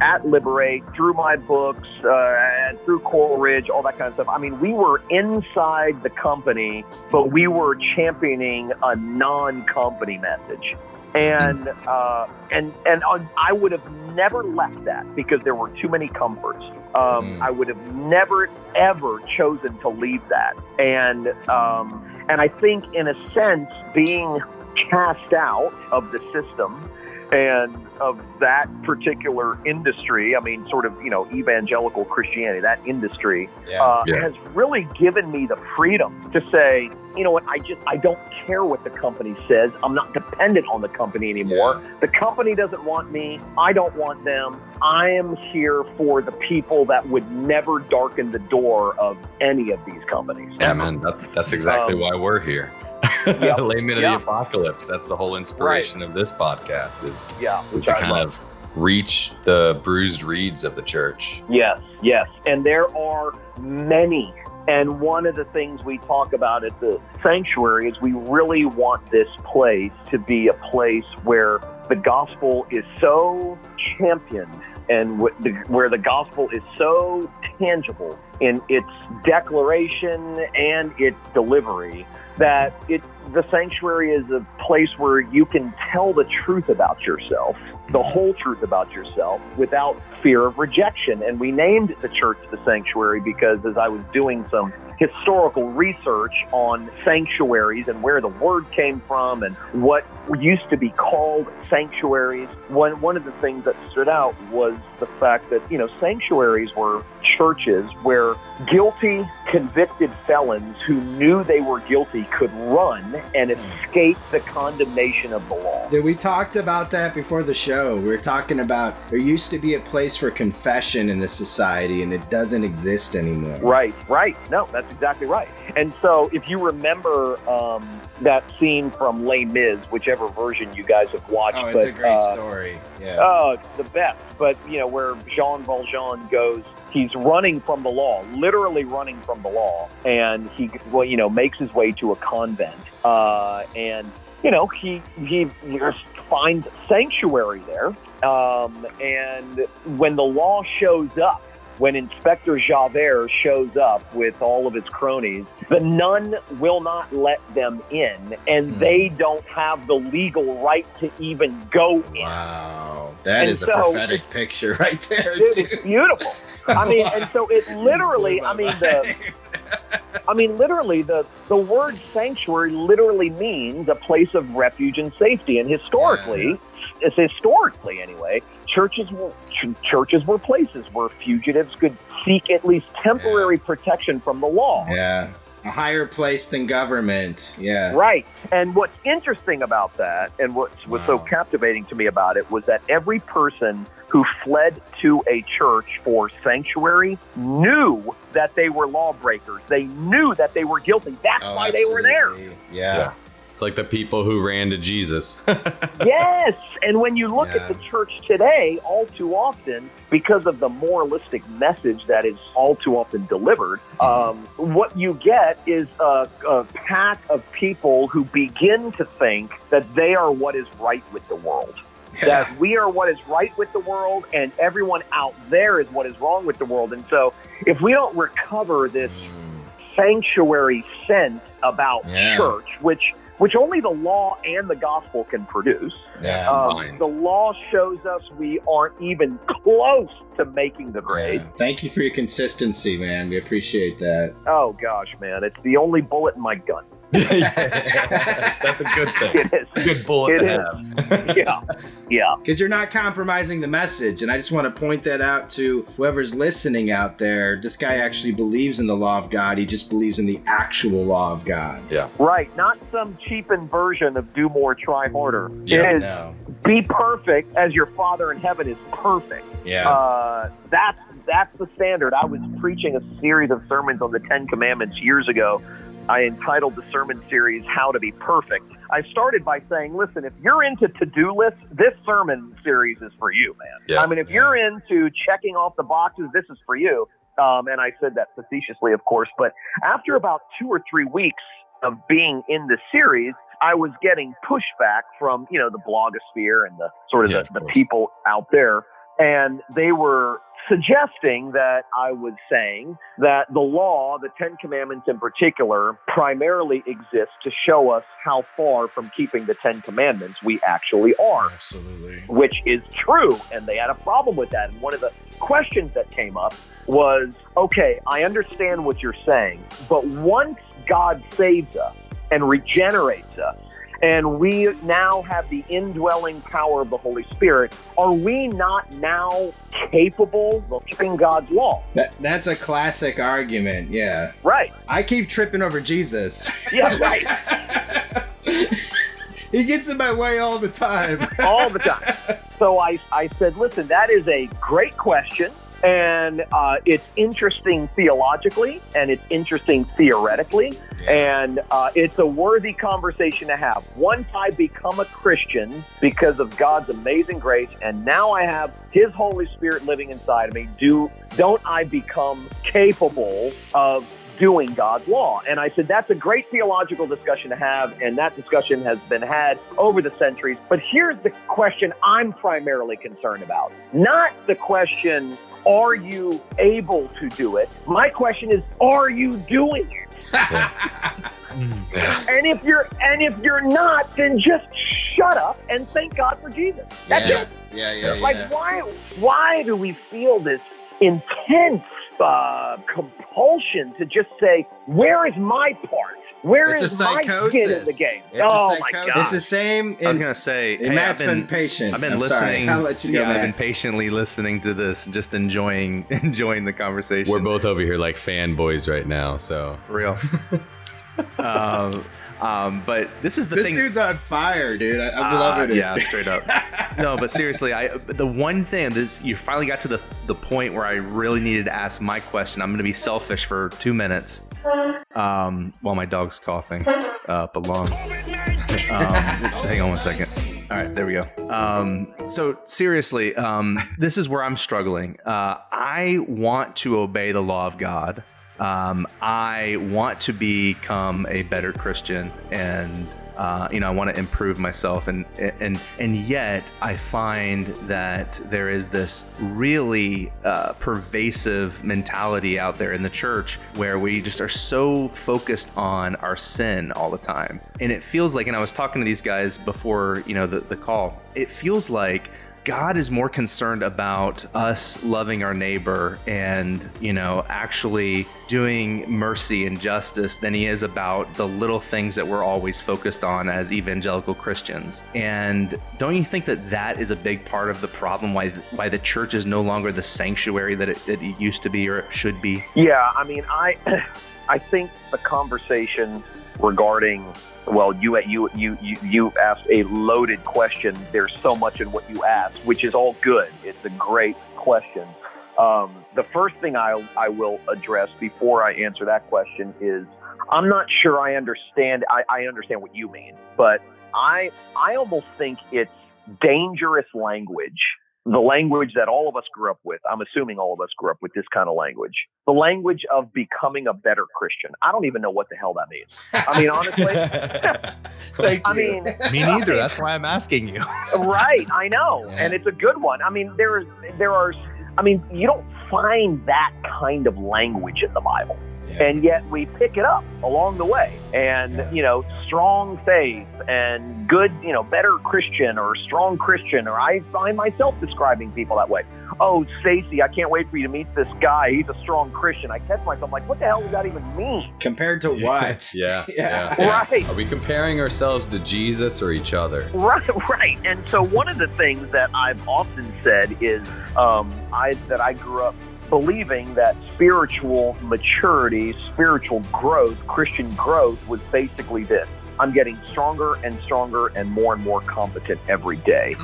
at Liberate, through my books, and through Coral Ridge, all that kind of stuff. I mean, we were inside the company, but we were championing a non-company message. And I would have never left that because there were too many comforts. I would have never, ever chosen to leave that. And I think, in a sense, being cast out of the system and of that particular industry, I mean, sort of, you know, evangelical Christianity, that industry, has really given me the freedom to say, you know what, I don't care what the company says. I'm not dependent on the company anymore. Yeah. The company doesn't want me. I don't want them. I am here for the people that would never darken the door of any of these companies. Yeah, man, that's exactly why we're here. Yeah. Laymen of the Apocalypse. That's the whole inspiration of this podcast is to kind of reach the bruised reeds of the church. Yes, yes. And there are many. And one of the things we talk about at the Sanctuary is we really want this place to be a place where the gospel is so championed and where the gospel is so tangible in its declaration and its delivery that the Sanctuary is a place where you can tell the truth about yourself, the whole truth about yourself, without fear of rejection. And we named the church the Sanctuary because, as I was doing some historical research on sanctuaries and where the word came from and what used to be called sanctuaries, one of the things that stood out was the fact that, you know, sanctuaries were churches where guilty, convicted felons who knew they were guilty could run and escape the condemnation of the law. Yeah, we talked about that before the show. We were talking about there used to be a place for confession in this society, and it doesn't exist anymore. Right. No, that's exactly right. And so if you remember that scene from Les Mis, whichever version you guys have watched. Oh, it's a great story. Yeah. Oh, it's the best. But, you know, where Jean Valjean goes, he's running from the law, literally running from the law. And he, well, you know, makes his way to a convent. And, you know, he finds sanctuary there. And when the law shows up, when Inspector Javert shows up with all of his cronies, the nun will not let them in, and they don't have the legal right to even go in. Wow, that is a prophetic picture right there. Dude, it's beautiful. I mean, and so it literally, literally the word sanctuary literally means a place of refuge and safety. And historically anyway, churches were places where fugitives could seek at least temporary protection from the law. Yeah. A higher place than government. Yeah. Right. And what's interesting about that, and what was so captivating to me about it, was that every person who fled to a church for sanctuary knew that they were lawbreakers. They knew that they were guilty. That's why absolutely. They were there. Yeah. It's like the people who ran to Jesus. Yes. And when you look at the church today, all too often, because of the moralistic message that is all too often delivered, what you get is a pack of people who begin to think that they are what is right with the world. Yeah. That we are what is right with the world, and everyone out there is what is wrong with the world. And so if we don't recover this sanctuary sense about church, which only the law and the gospel can produce. Yeah, the law shows us we aren't even close to making the grade. Yeah. Thank you for your consistency, man. We appreciate that. Oh, gosh, man. It's the only bullet in my gun. That's a good thing. It is. A good bullet to have. Yeah. Because you're not compromising the message. And I just want to point that out to whoever's listening out there. This guy actually believes in the law of God. He just believes in the actual law of God. Yeah. Right. Not some cheapened version of do more, try harder. Yeah, it is be perfect as your Father in heaven is perfect. Yeah. That's the standard. I was preaching a series of sermons on the 10 Commandments years ago. I entitled the sermon series, How to Be Perfect. I started by saying, listen, if you're into to-do lists, this sermon series is for you, man. Yeah. I mean, if you're into checking off the boxes, this is for you. And I said that facetiously, of course. But after about 2 or 3 weeks of being in the series, I was getting pushback from, you know, the blogosphere and the sort of the people out there. And they were suggesting that I was saying that the law, the Ten Commandments in particular, primarily exists to show us how far from keeping the Ten Commandments we actually are. Absolutely. Which is true. And they had a problem with that. And one of the questions that came up was, okay, I understand what you're saying, but once God saves us and regenerates us, and we now have the indwelling power of the Holy Spirit, are we not now capable of keeping God's law? That's a classic argument, yeah. Right. I keep tripping over Jesus. Yeah, right. He gets in my way all the time. All the time. So I said, listen, that is a great question. And it's interesting theologically, and it's interesting theoretically, and it's a worthy conversation to have. Once I become a Christian because of God's amazing grace, and now I have His Holy Spirit living inside of me, don't I become capable of doing God's law? And I said, that's a great theological discussion to have, and that discussion has been had over the centuries. But here's the question I'm primarily concerned about, not the question, are you able to do it? My question is, are you doing it? And if you're not, then just shut up and thank God for Jesus. That's it. Why do we feel this intense compulsion to just say, where is my part? Where is my kid in the game? Oh my God! It's the same. I was gonna say, Matt's been patient. I've been listening. I'll let you go. I've been patiently listening to this, just enjoying the conversation. We're both over here like fanboys right now. So for real. But this is the thing. This dude's on fire, dude. I'm loving it. Yeah, straight up. No, but seriously, the one thing is, you finally got to the point where I really needed to ask my question. I'm going to be selfish for 2 minutes while my dog's coughing up along. Hang on one second. All right, there we go. So seriously, this is where I'm struggling. I want to obey the law of God. I want to become a better Christian, and I want to improve myself, and yet I find that there is this really pervasive mentality out there in the church where we just are so focused on our sin all the time, and it feels like, and I was talking to these guys before the call, it feels like God is more concerned about us loving our neighbor and, actually doing mercy and justice than He is about the little things that we're always focused on as evangelical Christians. And don't you think that that is a big part of the problem, why the church is no longer the sanctuary that it used to be or it should be? Yeah, I mean, I think the conversation regarding, well, you asked a loaded question. There's so much in what you asked, which is all good. It's a great question. The first thing I will address before I answer that question is, I'm not sure I understand. I understand what you mean, but I almost think it's dangerous language. The language that all of us grew up with. I'm assuming all of us grew up with this kind of language. The language of becoming a better Christian. I don't even know what the hell that means. I mean, honestly. Thank you. Me neither. That's why I'm asking you. Right. I know. Yeah. And it's a good one. I mean, there are you don't find that kind of language in the Bible. Yeah. And yet we pick it up along the way. And, strong faith and good, better Christian or strong Christian, or I find myself describing people that way. Oh, Stacy, I can't wait for you to meet this guy. He's a strong Christian. I catch myself like, what the hell does that even mean? Compared to what? Yeah. Right. Are we comparing ourselves to Jesus or each other? Right. And so one of the things that I've often said is I grew up believing that spiritual maturity, spiritual growth, Christian growth was basically this. I'm getting stronger and stronger and more competent every day.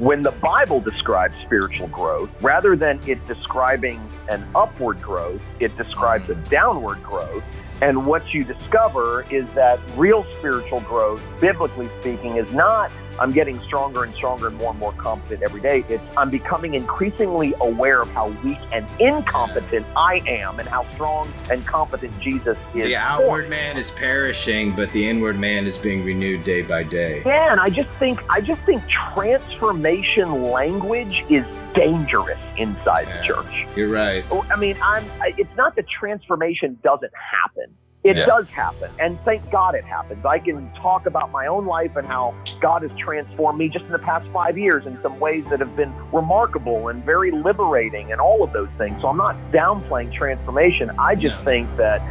When the Bible describes spiritual growth, rather than it describing an upward growth, it describes a downward growth. And what you discover is that real spiritual growth, biblically speaking, is not I'm getting stronger and stronger and more competent every day. I'm becoming increasingly aware of how weak and incompetent I am and how strong and competent Jesus is. The outward man is perishing, but the inward man is being renewed day by day. Yeah, and I just think transformation language is dangerous inside the church. You're right. I mean, it's not that transformation doesn't happen. It does happen, and thank God it happens. I can talk about my own life and how God has transformed me just in the past 5 years in some ways that have been remarkable and very liberating and all of those things. So I'm not downplaying transformation. I just think that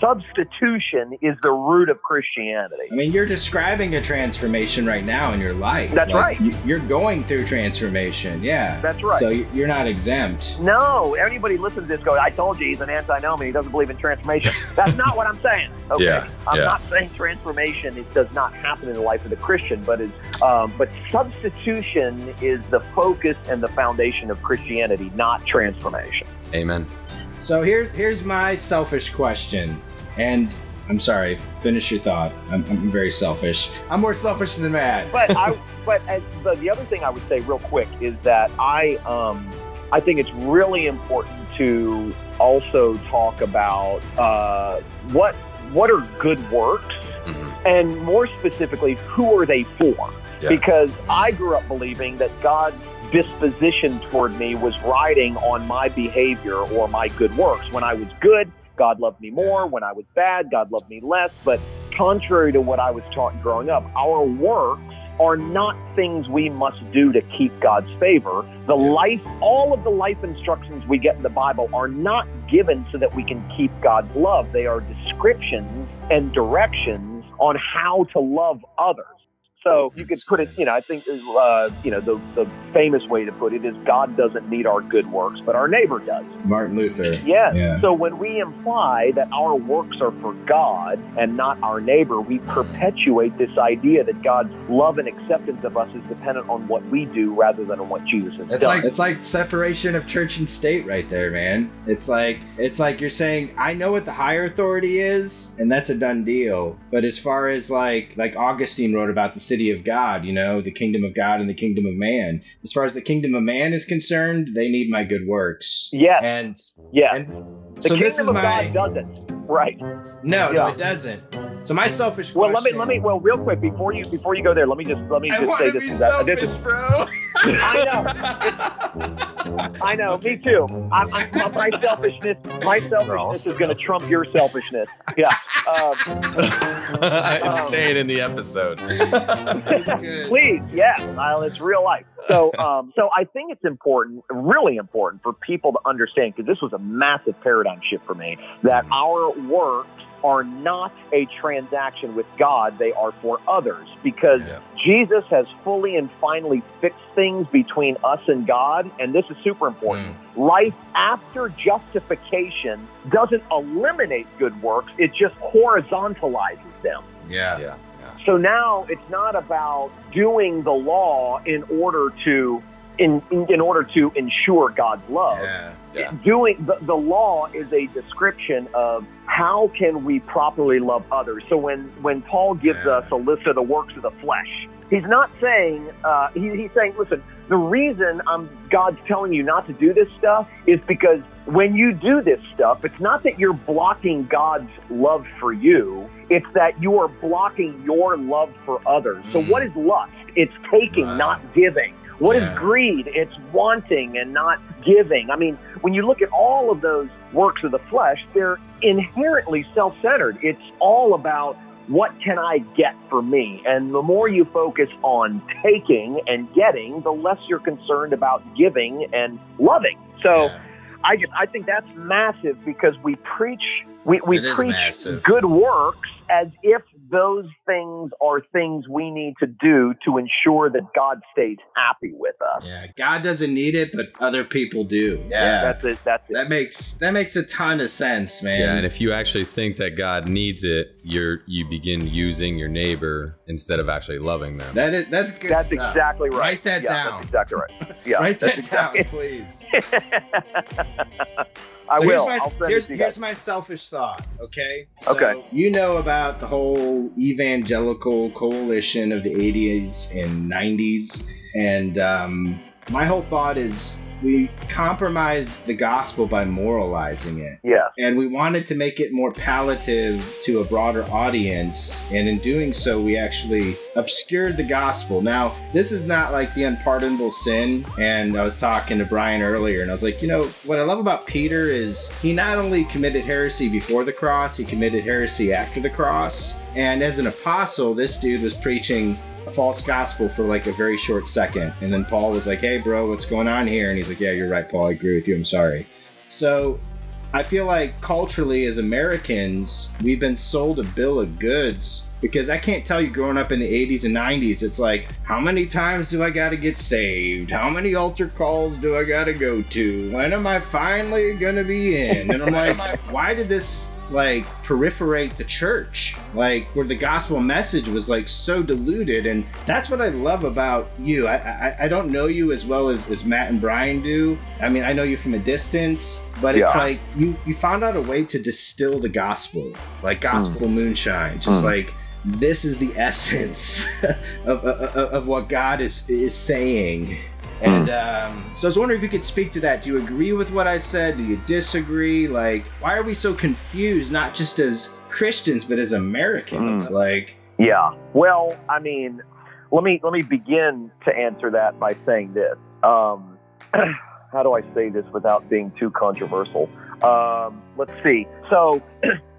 substitution is the root of Christianity. I mean, you're describing a transformation right now in your life. That's like, right. You're going through transformation. Yeah. That's right. So you're not exempt. No. Anybody listens to this goes, I told you he's an antinomian. He doesn't believe in transformation. That's not what I'm saying. Okay. Yeah. I'm not saying transformation does not happen in the life of the Christian, but substitution is the focus and the foundation of Christianity, not transformation. Amen. So here's my selfish question, and I'm sorry, finish your thought. I'm very selfish. I'm more selfish than mad. But the other thing I would say real quick is that I think it's really important to also talk about what are good works, and more specifically, who are they for? Yeah. Because I grew up believing that God's disposition toward me was riding on my behavior or my good works. When I was good, God loved me more. When I was bad, God loved me less. But contrary to what I was taught growing up, our works are not things we must do to keep God's favor. All of the life instructions we get in the Bible are not given so that we can keep God's love. They are descriptions and directions on how to love others. So you could put it, I think, the famous way to put it is God doesn't need our good works, but our neighbor does. Martin Luther. Yes. Yeah. So when we imply that our works are for God and not our neighbor, we perpetuate this idea that God's love and acceptance of us is dependent on what we do rather than on what Jesus has done. It's like separation of church and state right there, man. It's like you're saying, I know what the higher authority is, and that's a done deal. But as far as like Augustine wrote about the city of God, the kingdom of God and the kingdom of man. As far as the kingdom of man is concerned, they need my good works. Yes. And the kingdom of God doesn't. Right. No, it doesn't. So my selfish question. Well, let me real quick before you go there, let me just say this. I want to be selfish, bro. I know. Me too. My selfishness is going to trump your selfishness. Yeah. I'm staying in the episode. That's good. Please, it's real life. So I think it's important, really important, for people to understand, because this was a massive paradigm shift for me, that our works are not a transaction with God. They are for others, because Jesus has fully and finally fixed things between us and God. And this is super important. Life after justification doesn't eliminate good works. It just horizontalizes them. Yeah. Yeah. So now it's not about doing the law in order to ensure God's love. Yeah, yeah. The law is a description of how can we properly love others. So when Paul gives us a list of the works of the flesh, he's not saying, he's saying, listen, the reason God's telling you not to do this stuff is because when you do this stuff, it's not that you're blocking God's love for you. It's that you are blocking your love for others. So what is lust? It's taking, not giving. What is greed? It's wanting and not giving. I mean, when you look at all of those works of the flesh, they're inherently self-centered. It's all about, what can I get for me? And the more you focus on taking and getting, the less you're concerned about giving and loving. So I think that's massive, because we preach good works as if those things are things we need to do to ensure that God stays happy with us. Yeah, God doesn't need it, but other people do. Yeah, that's it. That makes a ton of sense, man. Yeah, and if you actually think that God needs it, you begin using your neighbor instead of actually loving them. That's good. That's stuff. Exactly right. Write that down. That's exactly right. Yeah, down, please. I will. Here's my selfish thought. Okay. So, okay. You know about the whole whole evangelical coalition of the 80s and 90s. And my whole thought is we compromised the gospel by moralizing it. Yeah. And we wanted to make it more palatable to a broader audience. And in doing so, we actually obscured the gospel. Now, this is not like the unpardonable sin. And I was talking to Brian earlier, and I was like, you know, what I love about Peter is he not only committed heresy before the cross, he committed heresy after the cross. And as an apostle, this dude was preaching a false gospel for like a very short second. And then Paul was like, hey, bro, what's going on here? And he's like, yeah, you're right, Paul. I agree with you. I'm sorry. So I feel like culturally as Americans, we've been sold a bill of goods, because I can't tell you growing up in the 80s and 90s, it's like, how many times do I got to get saved? How many altar calls do I got to go to? When am I finally going to be in? And I'm like, why did this like perforate the church, like where the gospel message was like so diluted? And that's what I love about you. I don't know you as well as Matt and Brian do. I mean, I know you from a distance, but it's like you found out a way to distill the gospel, like gospel moonshine, just like this is the essence of what God is saying. And so I was wondering if you could speak to that. Do you agree with what I said? Do you disagree? Like, why are we so confused, not just as Christians, but as Americans? Like, yeah, well, I mean, let me begin to answer that by saying this. How do I say this without being too controversial? Let's see. So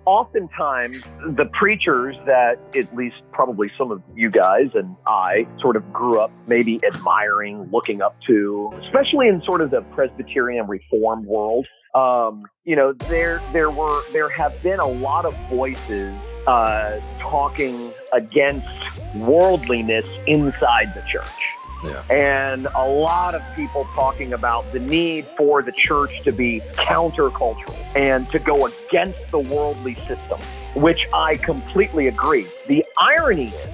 oftentimes the preachers that at least probably some of you guys and I sort of grew up maybe admiring, looking up to, especially in sort of the Presbyterian Reformed world, you know, there have been a lot of voices talking against worldliness inside the church. Yeah. And a lot of people talking about the need for the church to be countercultural and to go against the worldly system, which I completely agree. The irony is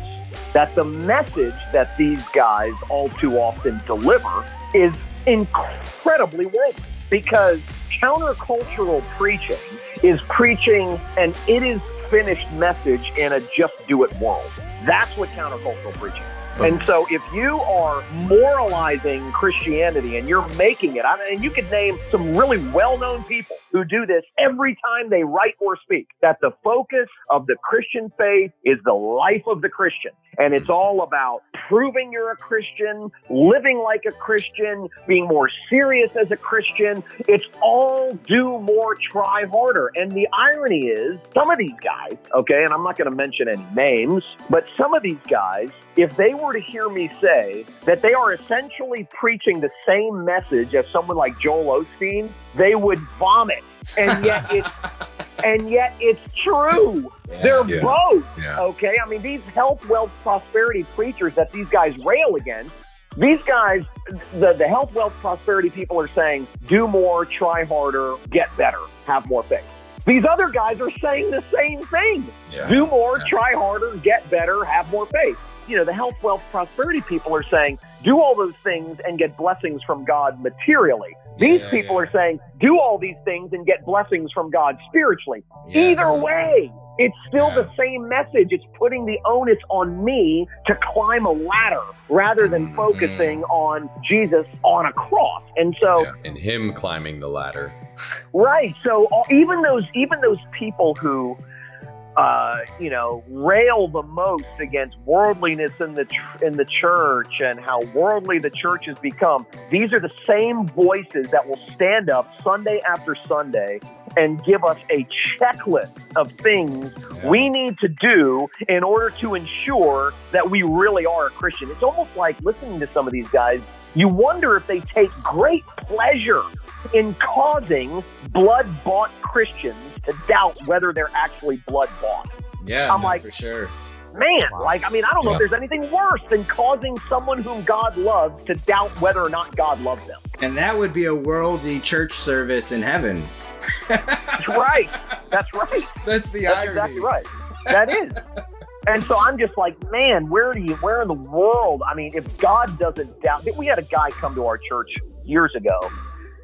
that the message that these guys all too often deliver is incredibly worldly, because countercultural preaching is preaching an it is finished message in a just do it world. That's what countercultural preaching is. And so if you are moralizing Christianity and you're making it, and you could name some really well-known people who do this every time they write or speak, that the focus of the Christian faith is the life of the Christian. And it's all about proving you're a Christian, living like a Christian, being more serious as a Christian. It's all do more, try harder. And the irony is some of these guys, okay, and I'm not going to mention any names, but some of these guys, if they were to hear me say that they are essentially preaching the same message as someone like Joel Osteen, they would vomit. And yet it's true. Yeah, they're both. Yeah. Okay. I mean, these health, wealth, prosperity preachers that these guys rail against, these guys, the health, wealth, prosperity people are saying, do more, try harder, get better, have more faith. These other guys are saying the same thing. Yeah. Do more, try harder, get better, have more faith. You know, the health, wealth, prosperity people are saying, do all those things and get blessings from God materially. These people are saying, do all these things and get blessings from God spiritually. Yes. Either way, it's still the same message. It's putting the onus on me to climb a ladder rather than focusing on Jesus on a cross. And so, and him climbing the ladder. Right. So even those people who you know, rail the most against worldliness in the church and how worldly the church has become, these are the same voices that will stand up Sunday after Sunday and give us a checklist of things we need to do in order to ensure that we really are a Christian. It's almost like listening to some of these guys, you wonder if they take great pleasure in causing blood-bought Christians to doubt whether they're actually blood-bought. Yeah, I'm like, for sure. Man, like, I mean, I don't know if there's anything worse than causing someone whom God loves to doubt whether or not God loves them. And that would be a worldly church service in heaven. That's right. That's right. That's the irony. That's exactly right. That is. And so I'm just like, man, where in the world? I mean, if God doesn't doubt, we had a guy come to our church years ago,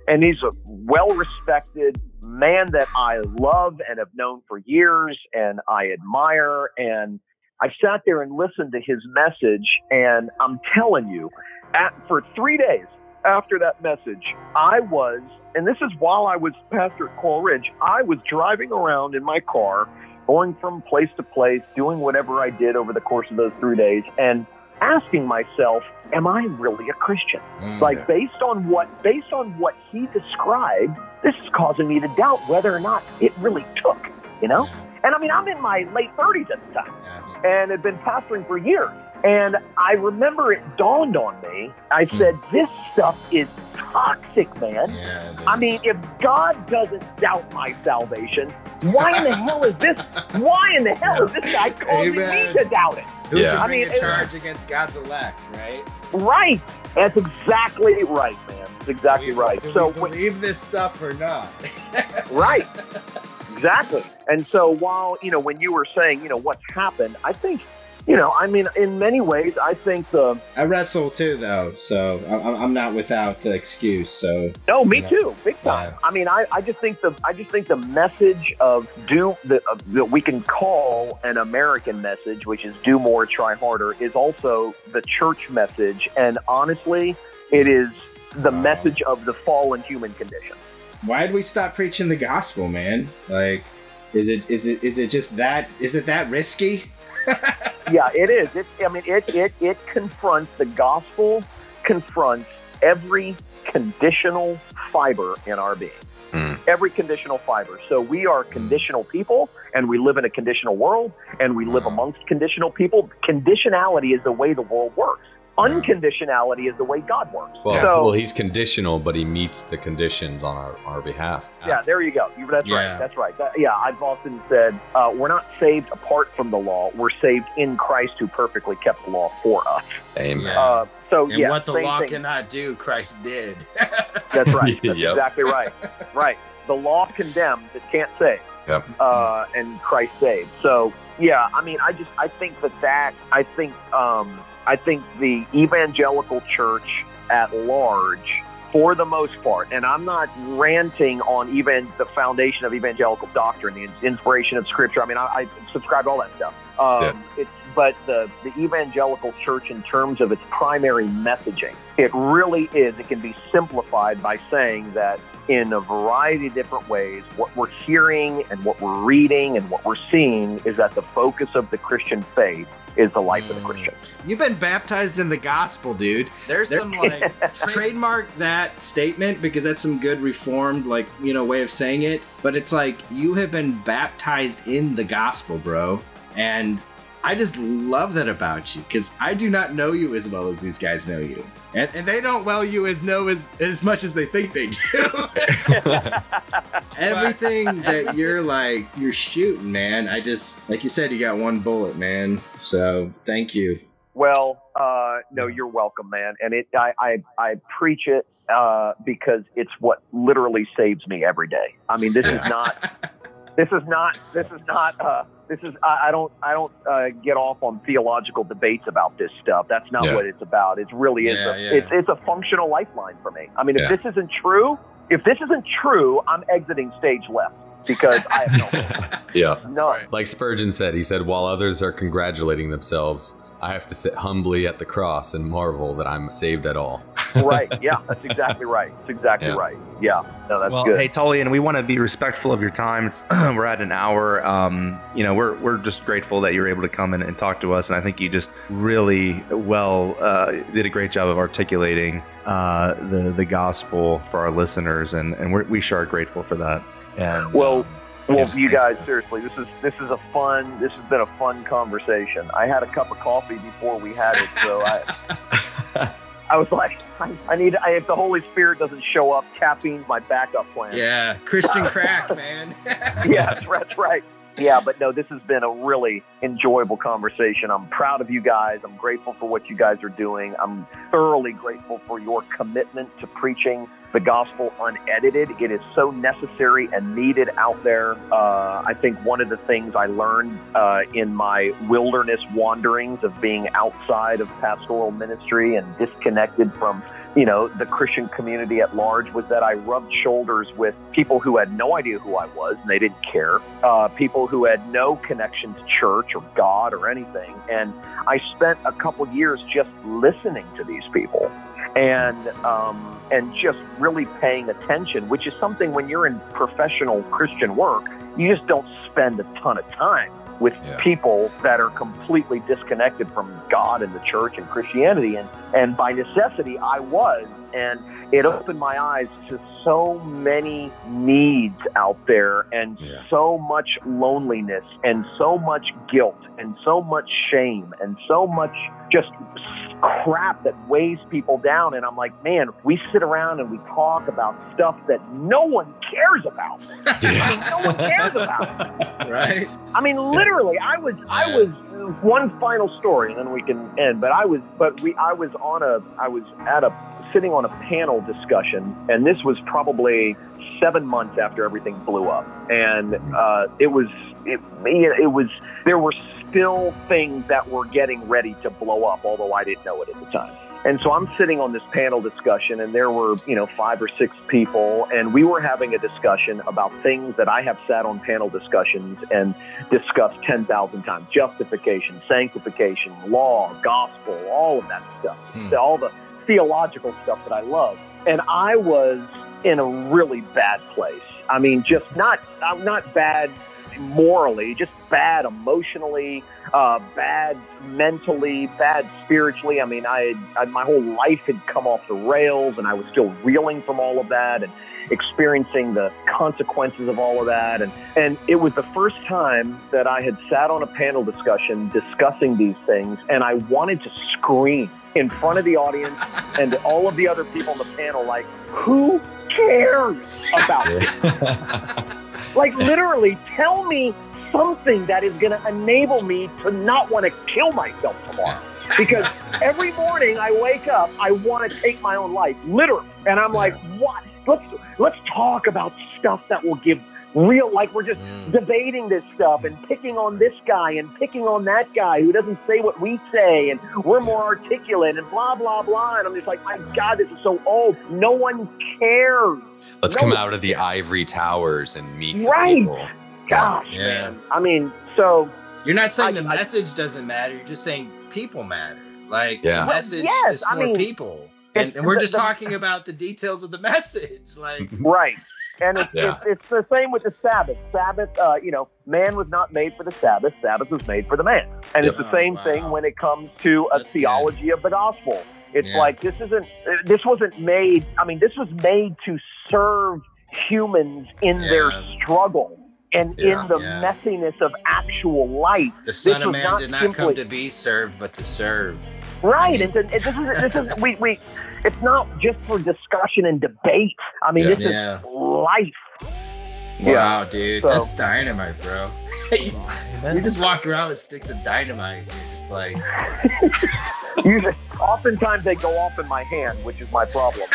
and he's a well-respected man that I love and have known for years and I admire. And I sat there and listened to his message, and I'm telling you, for 3 days after that message, I was, and this is while I was pastor at Coral Ridge, I was driving around in my car, going from place to place, doing whatever I did over the course of those 3 days, and asking myself, am I really a Christian? Like, based on what he described, this is causing me to doubt whether or not it really took, you know? And I mean, I'm in my late 30s at the time and had been pastoring for years. And I remember it dawned on me. I said, this stuff is toxic, man. Yeah, I mean, if God doesn't doubt my salvation, why in the hell is this guy calling me to doubt it? Who can bring a charge against God's elect, right? Right. That's exactly right, man. That's exactly right. So believe this stuff or not? Right. Exactly. And so while, you know, when you were saying, you know, what's happened, I think, you know, I mean, in many ways, I think the... I wrestle too, though, so I'm not without excuse, so... No, me too, big time. I mean, I just think the message of that we can call an American message, which is do more, try harder, is also the church message, and honestly, it is the message of the fallen human condition. Why did we stop preaching the gospel, man? Like, is it just that? Is it that risky? Yeah, it is. It confronts, the gospel confronts every conditional fiber in our being. Every conditional fiber. So we are conditional people, and we live in a conditional world, and we live amongst conditional people. Conditionality is the way the world works. Unconditionality is the way God works. Well, well, he's conditional, but he meets the conditions on our behalf. Yeah, there you go. That's right. Yeah, I've often said, we're not saved apart from the law. We're saved in Christ, who perfectly kept the law for us. Amen. And what the law cannot do, Christ did. That's right. That's exactly right. Right. The law condemns, it can't save. Yep. And Christ saved. So, yeah, I mean, I think the evangelical church at large, for the most part, and I'm not ranting on even the foundation of evangelical doctrine, the inspiration of Scripture. I mean, I subscribe to all that stuff. But the evangelical church, in terms of its primary messaging, it really is. It can be simplified by saying that in a variety of different ways, what we're hearing and what we're reading and what we're seeing is that the focus of the Christian faith is the life of the Christian. You've been baptized in the gospel, dude. There's some, like, trademark that statement, because that's some good reformed, like, you know, way of saying it. But it's like, you have been baptized in the gospel, bro. And I just love that about you, because I do not know you as well as these guys know you. And they don't know you as much as they think they do. Everything that you're shooting, man. I just, like you said, you got one bullet, man. So thank you. Well, no, you're welcome, man. And I preach it because it's what literally saves me every day. I mean, I don't get off on theological debates about this stuff. That's not what it's about. It really is. It's a functional lifeline for me. I mean, if this isn't true, I'm exiting stage left, because I have no. Like Spurgeon said, he said, while others are congratulating themselves, I have to sit humbly at the cross and marvel that I'm saved at all. Right. Yeah, that's exactly right. That's exactly right. Yeah. No, that's good. Hey, Tullian, we want to be respectful of your time. We're at an hour. You know, we're just grateful that you're able to come in and talk to us. And I think you just really did a great job of articulating the gospel for our listeners. And we sure are grateful for that. And, well, you guys, seriously, this has been a fun conversation. I had a cup of coffee before we had it, so I was like, I need, if the Holy Spirit doesn't show up, caffeine's my backup plan. Yeah, Christian crack, man. Yeah, that's right. Yeah, but no, this has been a really enjoyable conversation. I'm proud of you guys. I'm grateful for what you guys are doing. I'm thoroughly grateful for your commitment to preaching the gospel unedited. It is so necessary and needed out there. I think one of the things I learned in my wilderness wanderings of being outside of pastoral ministry and disconnected from you know, the Christian community at large was that I rubbed shoulders with people who had no idea who I was, and they didn't care, people who had no connection to church or God or anything. And I spent a couple years just listening to these people and just really paying attention, which is something when you're in professional Christian work, you just don't spend a ton of time with people that are completely disconnected from God and the church and Christianity. And by necessity, I was. And it opened my eyes to so many needs out there and so much loneliness and so much guilt and so much shame and so much just crap that weighs people down. And I'm like, man, we sit around and we talk about stuff that no one cares about. I mean, no one cares about. Right? I mean, literally, I was one final story and then we can end. But I was sitting on a panel discussion, and this was probably 7 months after everything blew up. And there were still things that were getting ready to blow up, although I didn't know it at the time. And so I'm sitting on this panel discussion, and there were, 5 or 6 people, and we were having a discussion about things that I have sat on panel discussions and discussed 10,000 times: justification, sanctification, law, gospel, all of that stuff, all the theological stuff that I love. And I was in a really bad place. I mean, I'm not bad morally, just bad emotionally, bad mentally, bad spiritually. I mean, my whole life had come off the rails, and I was still reeling from all of that and experiencing the consequences of all of that. And it was the first time that I had sat on a panel discussion discussing these things, and I wanted to scream in front of the audience and all of the other people on the panel, like, who cares about this? Like, literally, tell me something that is going to enable me to not want to kill myself tomorrow. Because every morning I wake up, I want to take my own life, literally. And I'm like, what? Let's talk about stuff that will give real, like, we're just debating this stuff and picking on this guy and picking on that guy who doesn't say what we say, and we're more articulate and blah, blah, blah. And I'm just like, my God, this is so old. No one cares. Let's come out of the ivory towers and meet people. Gosh, man. I mean, so. You're not saying the message doesn't matter. You're just saying people matter. Like, the message is for people. And we're just talking about the details of the message. Like, right. And it's the same with the Sabbath. Sabbath, man was not made for the Sabbath. Sabbath was made for the man. And it's the same thing when it comes to a theology of the gospel. It's like, this was made to serve humans in their struggle and in the messiness of actual life. The Son of Man did not come to be served, but to serve. Right. I mean, and this is we. It's not just for discussion and debate. I mean, this is life. Wow, dude, that's dynamite, bro. You just walk around with sticks of dynamite. You're just like. Oftentimes they go off in my hand, which is my problem.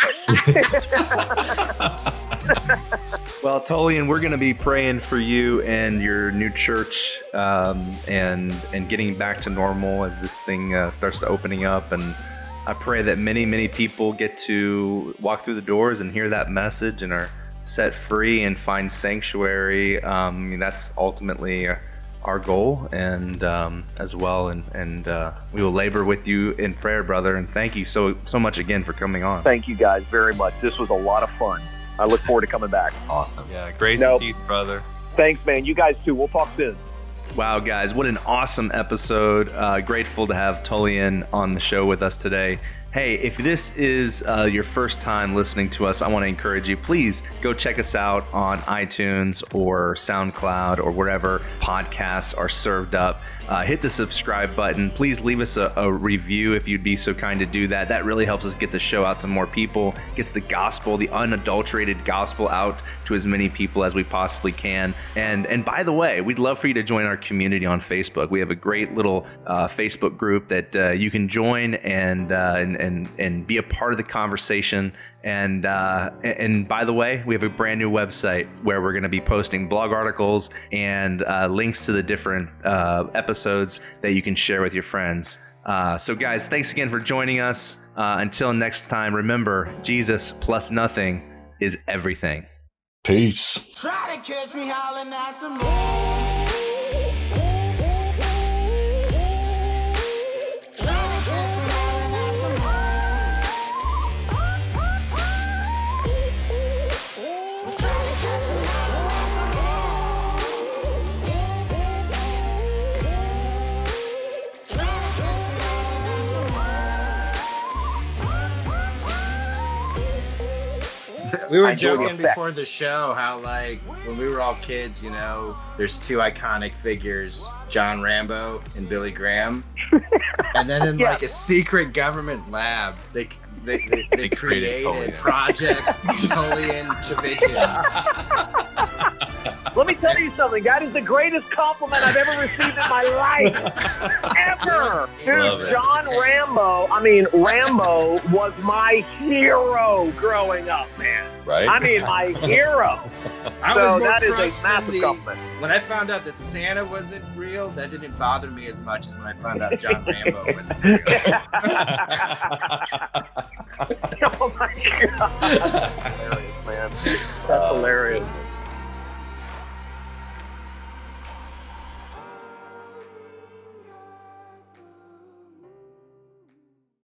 Well, Tullian, we're going to be praying for you and your new church, and getting back to normal as this thing starts to opening up. And I pray that many, many people get to walk through the doors and hear that message and are set free and find sanctuary. That's ultimately our goal, and as well. And we will labor with you in prayer, brother. And thank you so much again for coming on. Thank you guys very much. This was a lot of fun. I look forward to coming back. Awesome. Yeah, grace and peace, brother. Thanks, man. You guys too. We'll talk soon. Wow, guys, what an awesome episode. Grateful to have Tullian on the show with us today. Hey, if this is your first time listening to us, I want to encourage you, please go check us out on iTunes or SoundCloud or wherever podcasts are served up. Hit the subscribe button. Please leave us a review if you'd be so kind to do that. That really helps us get the show out to more people, gets the gospel, the unadulterated gospel, out to as many people as we possibly can. And by the way, we'd love for you to join our community on Facebook. We have a great little Facebook group that you can join and be a part of the conversation. And by the way, we have a brand new website where we're going to be posting blog articles and links to the different episodes that you can share with your friends. So guys, thanks again for joining us. Until next time, remember, Jesus plus nothing is everything. Peace. Try to catch me howling at the moon. We were joking before the show how, like, when we were all kids, you know, there's two iconic figures, John Rambo and Billy Graham. And then in, like, a secret government lab, they created Project Tullian Tchividjian. Let me tell you something. That is the greatest compliment I've ever received in my life. Ever. Dude, John Rambo, I mean, Rambo was my hero growing up, man. Right? I mean, my hero. So that is a massive compliment. When I found out that Santa wasn't real, that didn't bother me as much as when I found out John Rambo wasn't real. Oh my God.